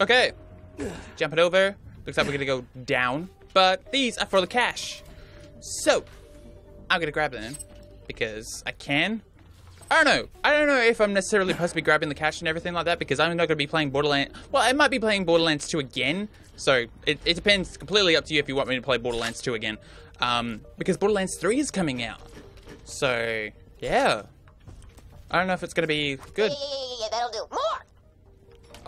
Okay. Jump it over. Looks like we're gonna go down. But these are for the cash. So, I'm gonna grab them. Because I can. I don't know. I don't know if I'm necessarily supposed to be grabbing the cash and everything like that, because I'm not gonna be playing Borderlands. Well, I might be playing Borderlands 2 again. So, it depends. Completely up to you if you want me to play Borderlands 2 again. Because Borderlands 3 is coming out. So, yeah. I don't know if it's gonna be good. Yeah, that'll do. More!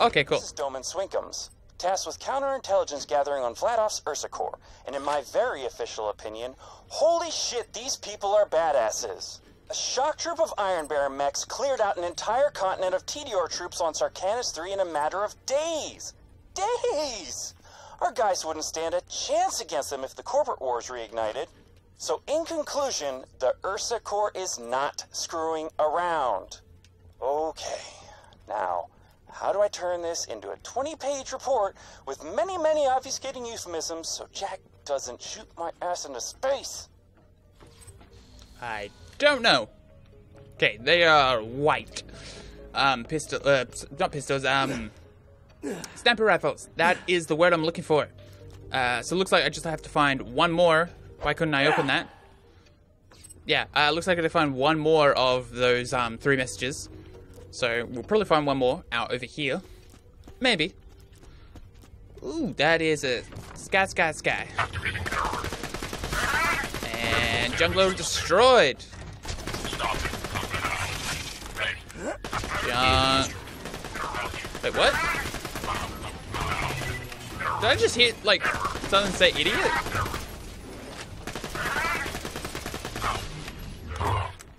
Okay, cool. This is Doman Swinkums, tasked with counterintelligence gathering on Flat Off's Ursa Corps. And in my very official opinion, holy shit, these people are badasses. A shock troop of Iron Bear mechs cleared out an entire continent of TDR troops on Sarkannus 3 in a matter of days. Days! Our guys wouldn't stand a chance against them if the corporate wars reignited. So in conclusion, the Ursa Corps is not screwing around. Okay, now, how do I turn this into a 20-page report with many obfuscating euphemisms so Jack doesn't shoot my ass into space? I don't know. Okay, they are white. Sniper rifles. That is the word I'm looking for. So it looks like I just have to find one more. Why couldn't I open that? Yeah, looks like I gotta find one more of those three messages. So we'll probably find one more out over here. Maybe. Ooh, that is a sky. And Jungler destroyed. Wait, what? Did I just hit, like, someone say idiot?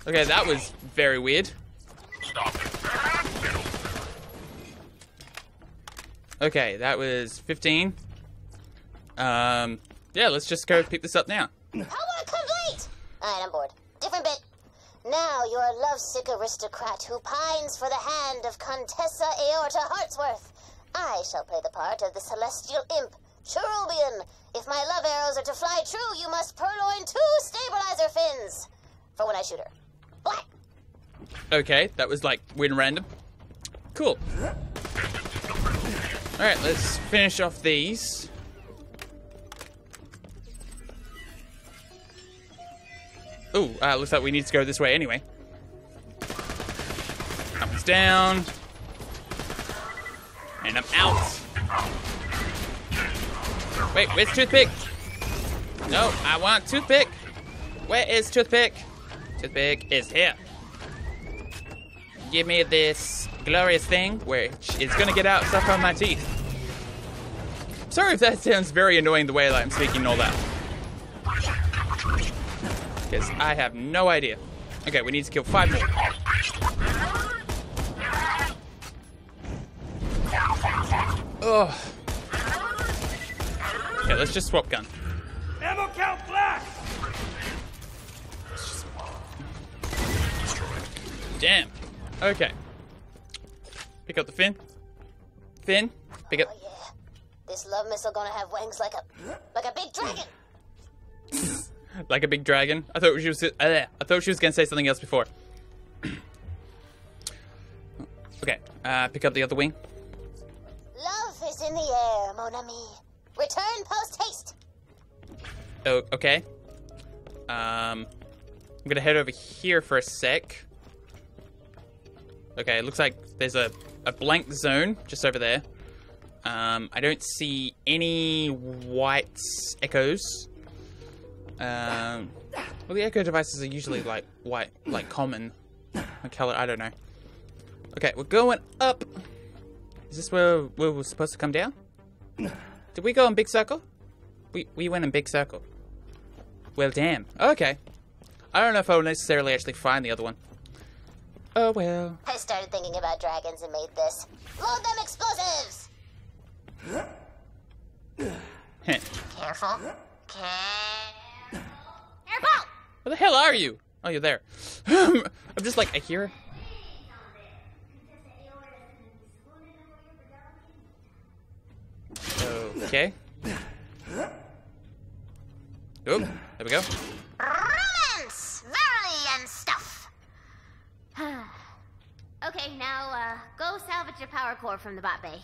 Okay, that was very weird. Okay, that was 15. Yeah, let's just go pick this up now. Homework complete! Alright, I'm bored. Different bit. Now you're a lovesick aristocrat who pines for the hand of Contessa Aorta Hartsworth. I shall play the part of the celestial imp, Cherubian. If my love arrows are to fly true, you must purloin two stabilizer fins for when I shoot her. What? Okay, that was like weird and random. Cool. Alright, let's finish off these. Ooh, looks like we need to go this way anyway. That one's down. And I'm out. Wait, where's Toothpick? No, I want Toothpick. Where is Toothpick? Toothpick is here. Give me this glorious thing, which is gonna get out stuff on my teeth. Sorry if that sounds very annoying the way that I'm speaking and all that. Because I have no idea. Okay, we need to kill 5 more. Ugh. Okay, let's just swap gun. Ammo count black! Damn. Okay. Pick up the fin. Fin. Pick up. Oh, yeah. This love missile gonna have wings like a big dragon. Like a big dragon. I thought she was gonna say something else before. Okay. Pick up the other wing. Love is in the air, mon ami. Return post haste. Oh, okay. I'm gonna head over here for a sec. Okay, it looks like there's a blank zone just over there. I don't see any white echoes. Well, the echo devices are usually like white, like common. What color? I don't know. Okay, we're going up. Is this where we're supposed to come down? Did we go in big circle? We went in big circle. Well, damn. Okay. I don't know if I'll necessarily actually find the other one. Oh, well. I started thinking about dragons and made this. Load them explosives! Careful. Careful! Where the hell are you? Oh, you're there. I'm just like, I hear her. Okay. Oh, there we go. Romance! Verily and stuff! Okay, now, go salvage your power core from the bot bay.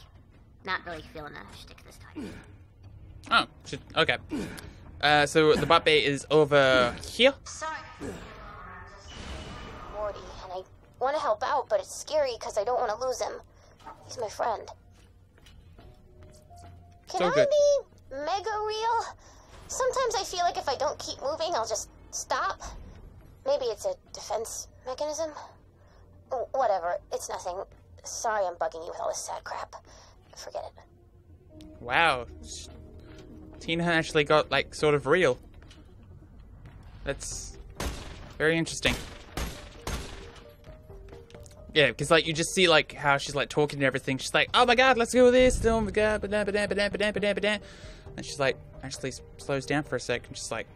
Not really feeling a shtick this time. Oh, okay. So the bot bay is over here. Sorry. Morty, and I want to help out, but it's scary because I don't want to lose him. He's my friend. Can I be mega real? Sometimes I feel like if I don't keep moving, I'll just stop. Maybe it's a defense mechanism. Whatever, it's nothing. Sorry I'm bugging you with all this sad crap. Forget it. Wow. Tina actually got, like, sort of real. That's very interesting. Yeah, because, like, you just see, like, how she's, like, talking and everything. She's like, oh, my God, let's go with this. Oh, my God. And she's, like, actually slows down for a sec and just, like,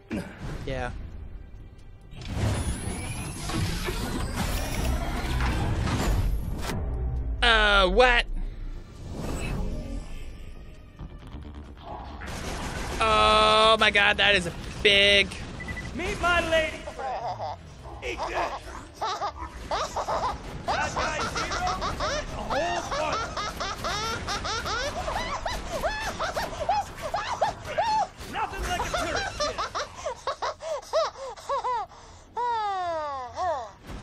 yeah. What? Oh, my God, that is a big... Meet my lady friend. Eat that. Nothing like a tourist kid.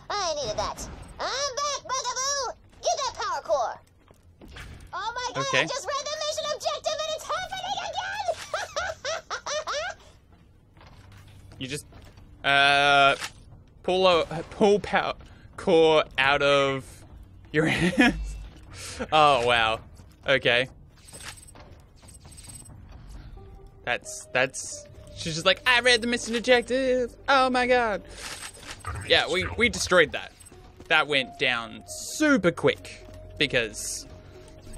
I needed that. I'm back, Bugaboo! Get that power core! Oh my God, okay. I just read the mission objective and it's happening again! You just pull power core out of your hands. Oh wow. Okay. That's she's just like, I read the missing objective. Oh my God. Yeah, we destroyed that. That went down super quick because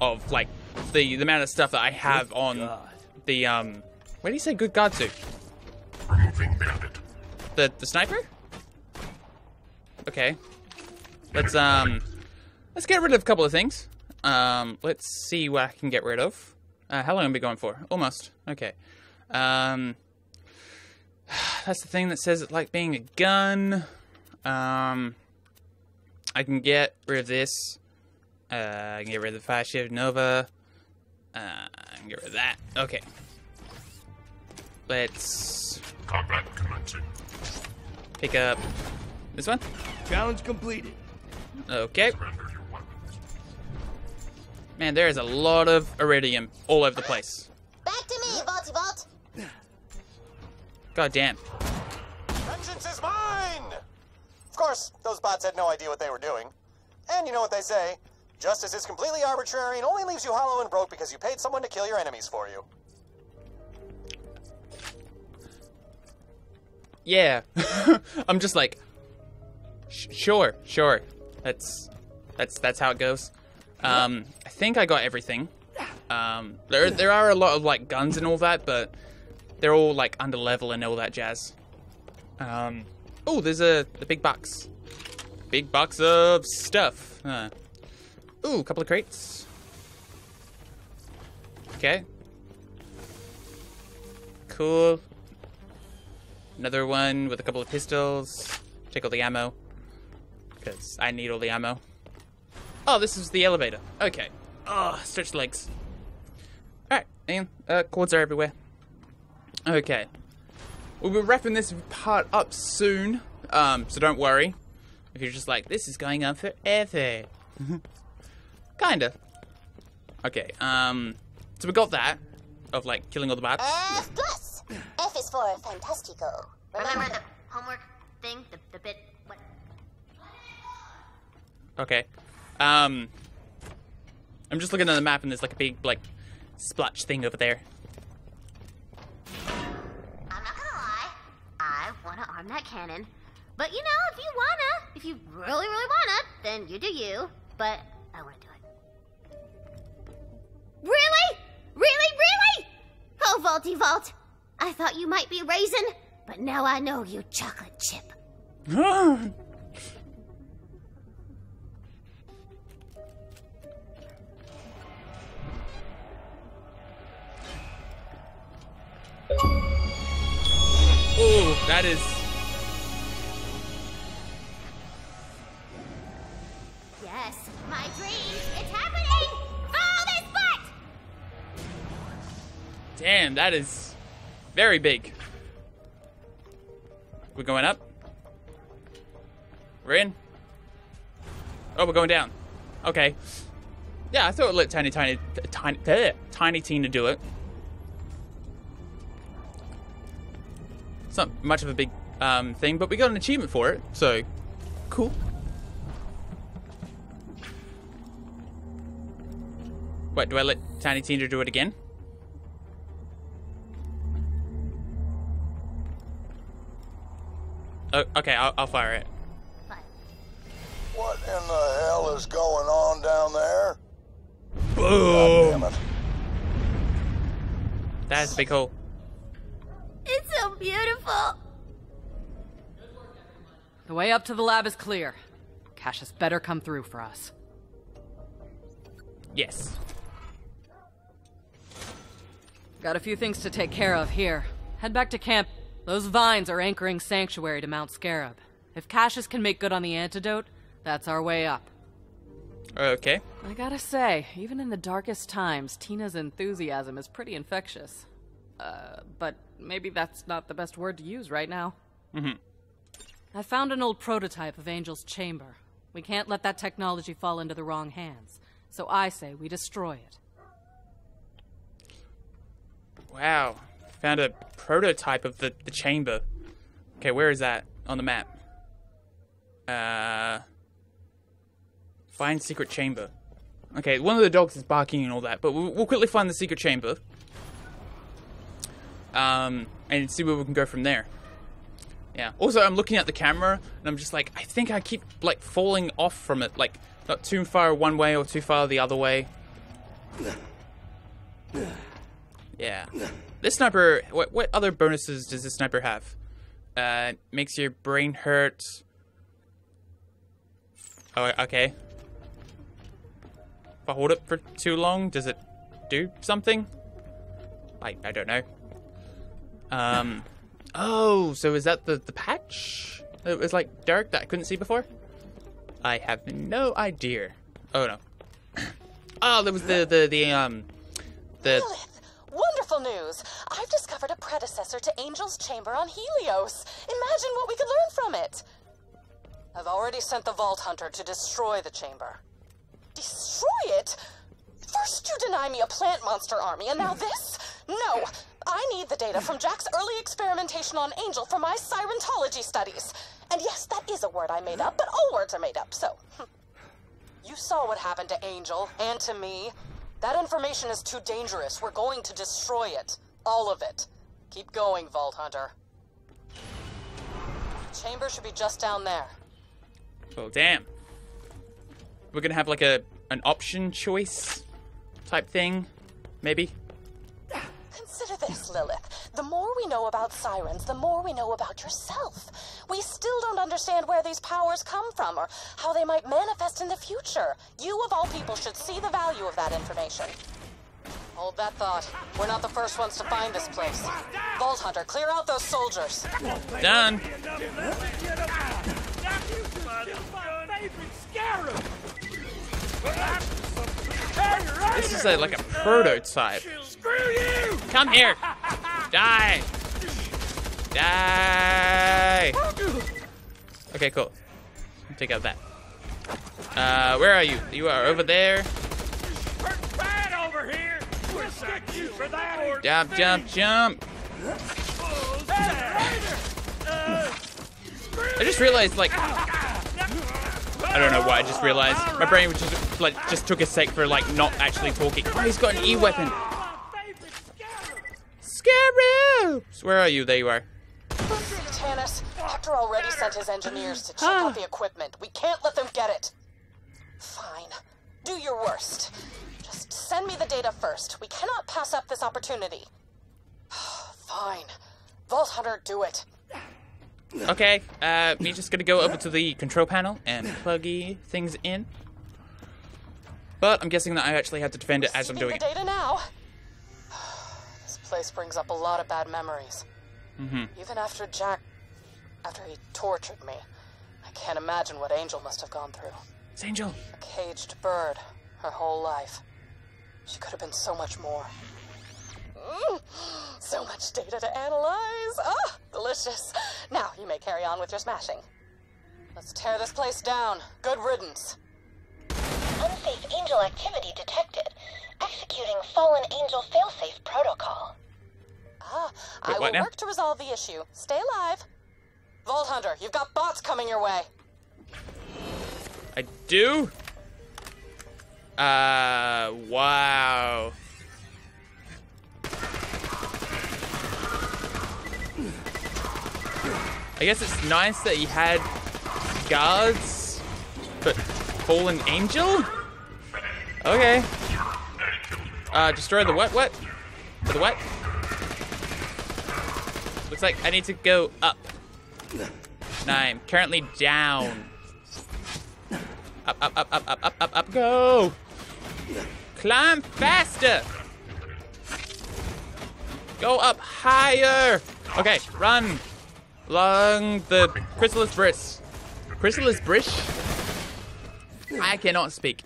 of like the amount of stuff that I have good on God. The where do you say good God to? Removing bandit. The sniper? Okay, let's get rid of a couple of things. Let's see what I can get rid of. How long am I going for? Almost. Okay. That's the thing that says it like being a gun. I can get rid of this. I can get rid of the fire shift Nova. I can get rid of that. Okay. Let's combat commencing. Pick up. This one? Challenge completed. Okay. Man, there is a lot of iridium all over the place. Back to me, Vaulty Vault. God damn. Vengeance is mine! Of course, those bots had no idea what they were doing. And you know what they say. Justice is completely arbitrary and only leaves you hollow and broke because you paid someone to kill your enemies for you. Yeah. I'm just like... Sure. That's how it goes. I think I got everything. There are a lot of like guns and all that, but they're all like under level and all that jazz. Oh, there's a big box. Big box of stuff. Ooh, a couple of crates. Okay. Cool. Another one with a couple of pistols. Take all the ammo. Because I need all the ammo. Oh, this is the elevator. Okay. Oh, stretch legs. Alright, and cords are everywhere. Okay. We'll be wrapping this part up soon. So don't worry. If you're just like, this is going on forever. Kinda. Okay, So we got that, of like killing all the bad. Plus, F is for Fantastico. Remember the homework thing? The bit, what? Okay. I'm just looking at the map and there's like a big, like, splotch thing over there. I'm not gonna lie, I wanna arm that cannon. But you know, if you really, really wanna, then you do you. But I wanna do it. Really? Really, really? Oh, Vaulty Vault, I thought you might be raisin, but now I know you chocolate chip. Oh, that is... Yes, my dream, it's happening! Follow this butt! Damn, that is very big. We're going up. We're in. Oh, we're going down. Okay. Yeah, I thought it let Tiny Tina do it. It's not much of a big thing, but we got an achievement for it, so cool. Wait, do I let Tiny Tina do it again? Oh, okay, I'll fire it. What in the hell is going on down there? Boom! God damn it. That is a big hole. It's so beautiful. The way up to the lab is clear. Cassius better come through for us. Yes. Got a few things to take care of here. Head back to camp. Those vines are anchoring Sanctuary to Mount Scarab. If Cassius can make good on the antidote, that's our way up. Okay. I gotta say, even in the darkest times, Tina's enthusiasm is pretty infectious. But maybe that's not the best word to use right now. Mm-hmm. I found an old prototype of Angel's chamber. We can't let that technology fall into the wrong hands. So I say we destroy it. Wow. Found a prototype of the chamber. Okay, where is that on the map? Find secret chamber. Okay, one of the dogs is barking and all that, but we'll quickly find the secret chamber. And see where we can go from there. Yeah. Also, I'm looking at the camera, and I'm just like, I think I keep, like, falling off from it. Like, not too far one way or too far the other way. Yeah. This sniper... What other bonuses does this sniper have? Makes your brain hurt. Oh, okay. If I hold it for too long, does it do something? I don't know. Oh, so is that the patch? It was like dark that I couldn't see before? I have no idea. Oh no. Oh, there was the wonderful news. I've discovered a predecessor to Angel's chamber on Helios. Imagine what we could learn from it. I've already sent the Vault Hunter to destroy the chamber. Destroy it? First you deny me a plant monster army, and now this? No. I need the data from Jack's early experimentation on Angel for my Sirentology studies. And yes, that is a word I made up, but all words are made up, so... You saw what happened to Angel, and to me. That information is too dangerous. We're going to destroy it. All of it. Keep going, Vault Hunter. The chamber should be just down there. Well, damn. We're gonna have, like, an option choice type thing, maybe? Consider this, Lilith. The more we know about sirens, the more we know about yourself. We still don't understand where these powers come from or how they might manifest in the future. You, of all people, should see the value of that information. Hold that thought. We're not the first ones to find this place. Vault Hunter, clear out those soldiers. Done. This is like a prototype. Screw you! Come here! Die! Die! Okay, cool. Take out that. Where are you? You are over there. Over here. Jump, jump, jump. I just realized, like, I don't know why I just realized. My brain was just, like, took a sec for, like, not actually talking. Oh, he's got an E-weapon. Scarabs! Where are you? There you are. Tannis, Hector already sent his engineers to check out the equipment. We can't let them get it. Fine. Do your worst. Just send me the data first. We cannot pass up this opportunity. Fine. Vault Hunter, do it. Okay, we're just gonna go over to the control panel and plug things in. But I'm guessing that I actually have to defend it as I'm doing it. Data now. This place brings up a lot of bad memories. Mm-hmm. Even after Jack, after he tortured me, I can't imagine what Angel must have gone through. It's Angel. A caged bird, her whole life. She could have been so much more. So much data to analyze. Ah, delicious. Now you may carry on with your smashing. Let's tear this place down. Good riddance. Unsafe Angel activity detected. Executing fallen Angel failsafe protocol. Ah, I will work to resolve the issue. Stay alive. Vault Hunter, you've got bots coming your way. I do? Wow. I guess it's nice that he had guards, but fallen Angel? Okay. Destroy the what? What? The what? Looks like I need to go up. No, I'm currently down. Up, up, up, up, up, up, up, up, go! Climb faster! Go up higher! Okay, run! Along the Chrysalis Bridge. Chrysalis Bridge? I cannot speak.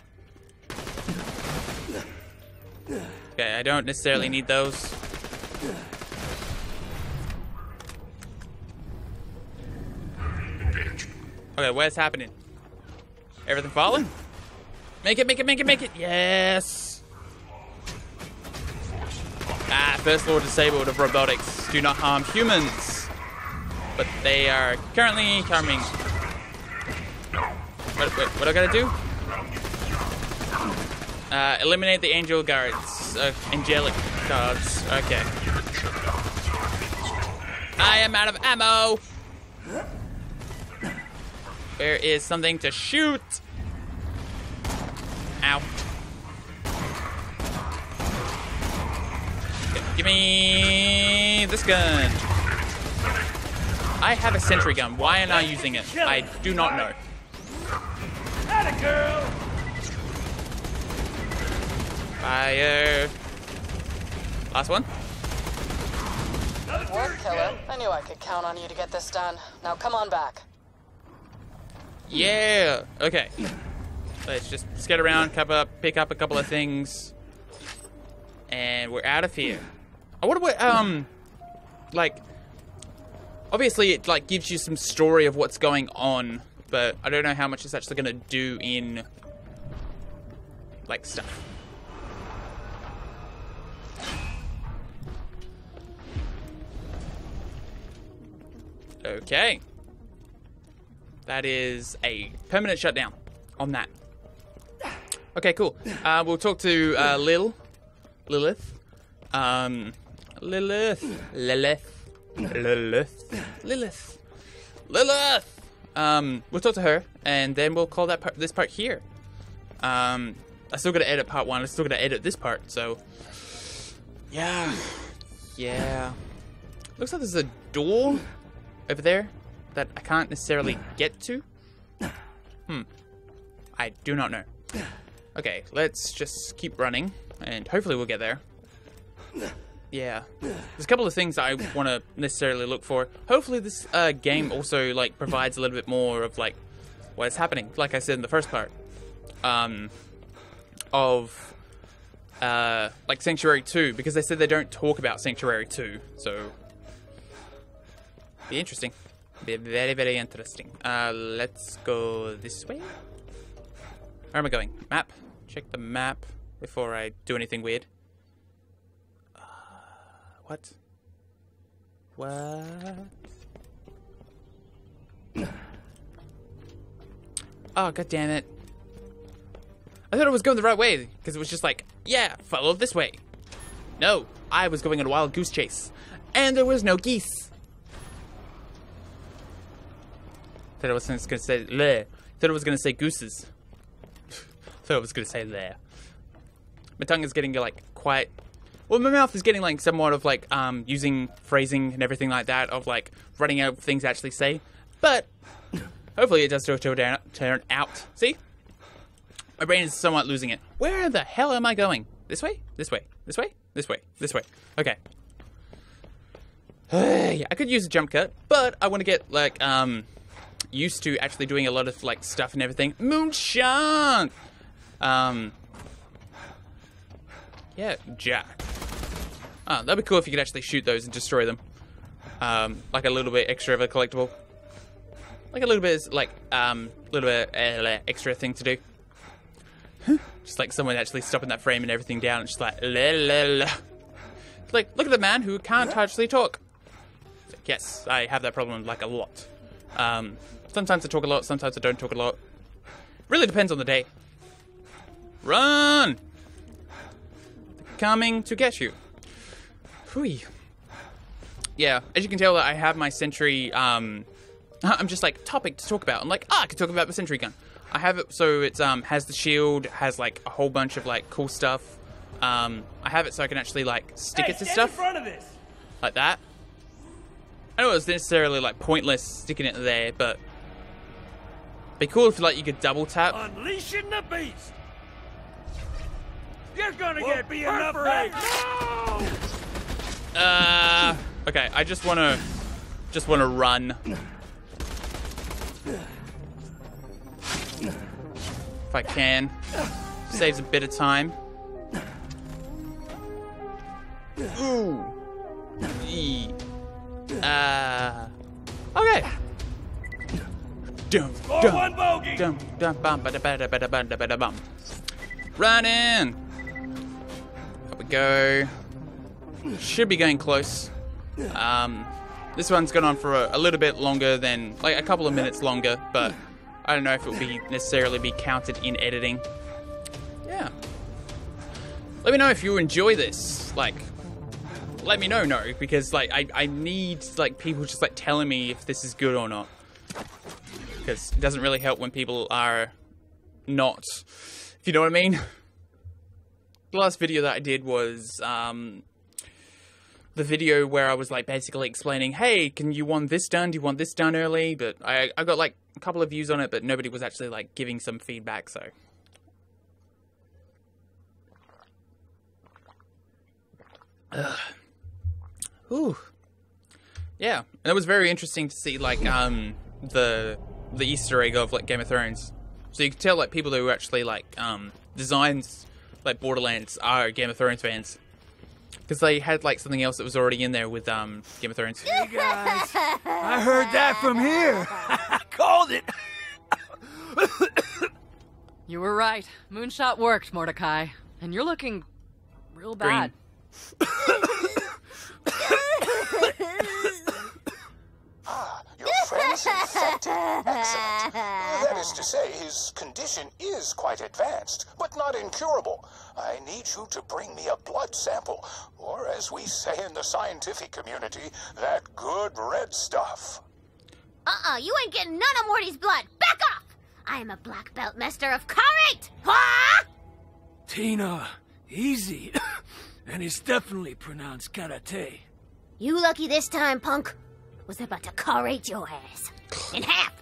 Okay, I don't necessarily need those. Okay, what's happening? Everything falling? Make it, make it, make it, make it! Yes! Ah, First Law disabled of robotics. Do not harm humans. But they are currently coming. What do I gotta do? Eliminate the angel guards. Angelic guards. Okay. I am out of ammo! There is something to shoot! Ow. Give me this gun. I have a sentry gun. Why am I using it? I do not know. Fire. Last one. Work, killer. I knew I could count on you to get this done. Now come on back. Yeah. Okay. Let's just scoot around, pick up a couple of things, and we're out of here. I wonder what like. Obviously, it like gives you some story of what's going on, but I don't know how much it's actually going to do in like stuff. Okay, that is a permanent shutdown on that. Okay, cool. We'll talk to Lilith. Lilith. We'll talk to her, and then we'll call that part, this part here. I still gotta edit part one. I still gotta edit this part. So, yeah. Looks like there's a door over there that I can't necessarily get to. I do not know. Okay, let's just keep running, and hopefully we'll get there. Yeah, there's a couple of things I want to necessarily look for. Hopefully this game also like provides a little bit more of like what is happening, like I said in the first part of like Sanctuary 2, because they said they don't talk about Sanctuary 2, so be interesting, be very, very interesting. Let's go this way. Where am I going? Map. Check the map before I do anything weird. What? What? Oh, god damn it. I thought it was going the right way, because it was just like, yeah, follow this way. No, I was going on a wild goose chase, and there was no geese. Thought I was going to say leh. Thought I was going to say gooses. Thought I was going to say leh. My tongue is getting, like, quite... Well, my mouth is getting, like, somewhat of, like, using phrasing and everything like that, of, like, running out of things to actually say. But... hopefully it does turn out. See? My brain is somewhat losing it. Where the hell am I going? This way? This way? This way? This way? This way? Okay. I could use a jump cut, but I want to get, like, used to actually doing a lot of, like, stuff and everything. Moonshine! Yeah, Jack. Oh, that'd be cool if you could actually shoot those and destroy them. Like a little bit extra of a collectible. Like a little bit, like, little bit extra thing to do. Just like someone actually stopping that frame and everything down and just like, la la la. Like, look at the man who can't actually talk. Like, yes, I have that problem, like, a lot. Sometimes I talk a lot, sometimes I don't talk a lot. Really depends on the day. Run! They're coming to get you. Whew. Yeah, as you can tell, I have my Sentry, I'm just like, topic to talk about. I'm like, ah, I can talk about the Sentry gun. I have it so it's has the shield, has like a whole bunch of like cool stuff. I have it so I can actually like stick it to stuff in front of this. Like that. I don't know it's necessarily like pointless sticking it there, but it'd be cool if like you could double tap. Unleashing the beast. You're gonna get beat up right now. Okay. I just wanna run. If I can. Saves a bit of time. Ooh. Okay. One bogey. Run in. Up we go. Should be going close. This one's gone on for a little bit longer than, like, a couple of minutes longer, but I don't know if it will be necessarily be counted in editing. Yeah. Let me know if you enjoy this. Like, let me know, because, like, I need, like, people just, like, telling me if this is good or not. Because it doesn't really help when people are not, if you know what I mean. The last video that I did was, the video where I was like basically explaining, hey, can you want this done? Do you want this done early? But I got like a couple of views on it, but nobody was actually like giving some feedback, so. Ugh. Ooh. Yeah, and it was very interesting to see like the Easter egg of like Game of Thrones. So you can tell like people who actually like designs like Borderlands are Game of Thrones fans. Because they had, like, something else that was already in there with, Game of Thrones. Hey, guys. I heard that from here. I called it. You were right. Moonshot worked, Mordecai. And you're looking real bad. Your friend's infected. Excellent. That is to say, his condition is quite advanced, but not incurable. I need you to bring me a blood sample, or as we say in the scientific community, that good red stuff. Uh-uh, you ain't getting none of Morty's blood. Back off! I am a black belt master of karate! Ha! Tina, easy. And it's definitely pronounced karate. You lucky this time, punk. Was about to carate your ass in half.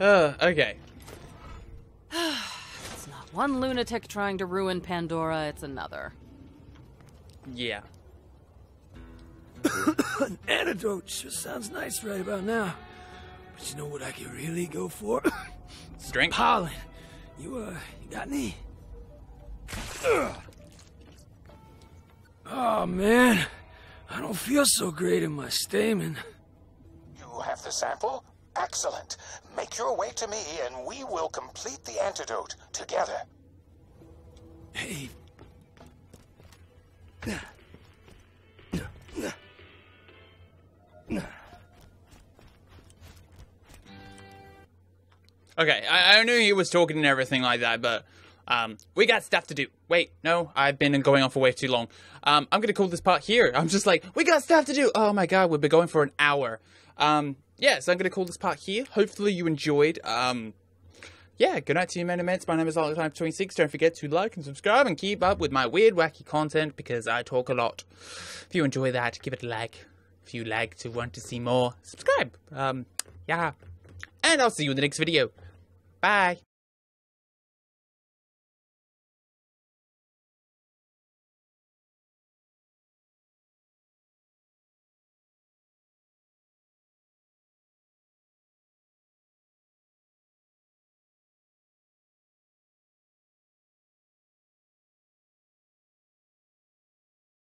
Okay. It's not one lunatic trying to ruin Pandora, it's another. Yeah. An antidote sure sounds nice right about now. But you know what I could really go for? Drink. Pollen. You got any? Oh, man. I don't feel so great in my stamen. You have the sample? Excellent. Make your way to me and we will complete the antidote together. Hey. Okay, I knew he was talking and everything like that, but we got stuff to do. Wait, no, I've been going on for way too long. I'm going to call this part here. I'm just like, we got stuff to do. Oh my god, we've been going for an hour. Yeah, so I'm going to call this part here. Hopefully you enjoyed. Yeah, good night to you, men and mates. My name is Lilith26. Don't forget to like and subscribe and keep up with my weird, wacky content because I talk a lot. If you enjoy that, give it a like. If you like to want to see more, subscribe. Yeah. And I'll see you in the next video. Bye.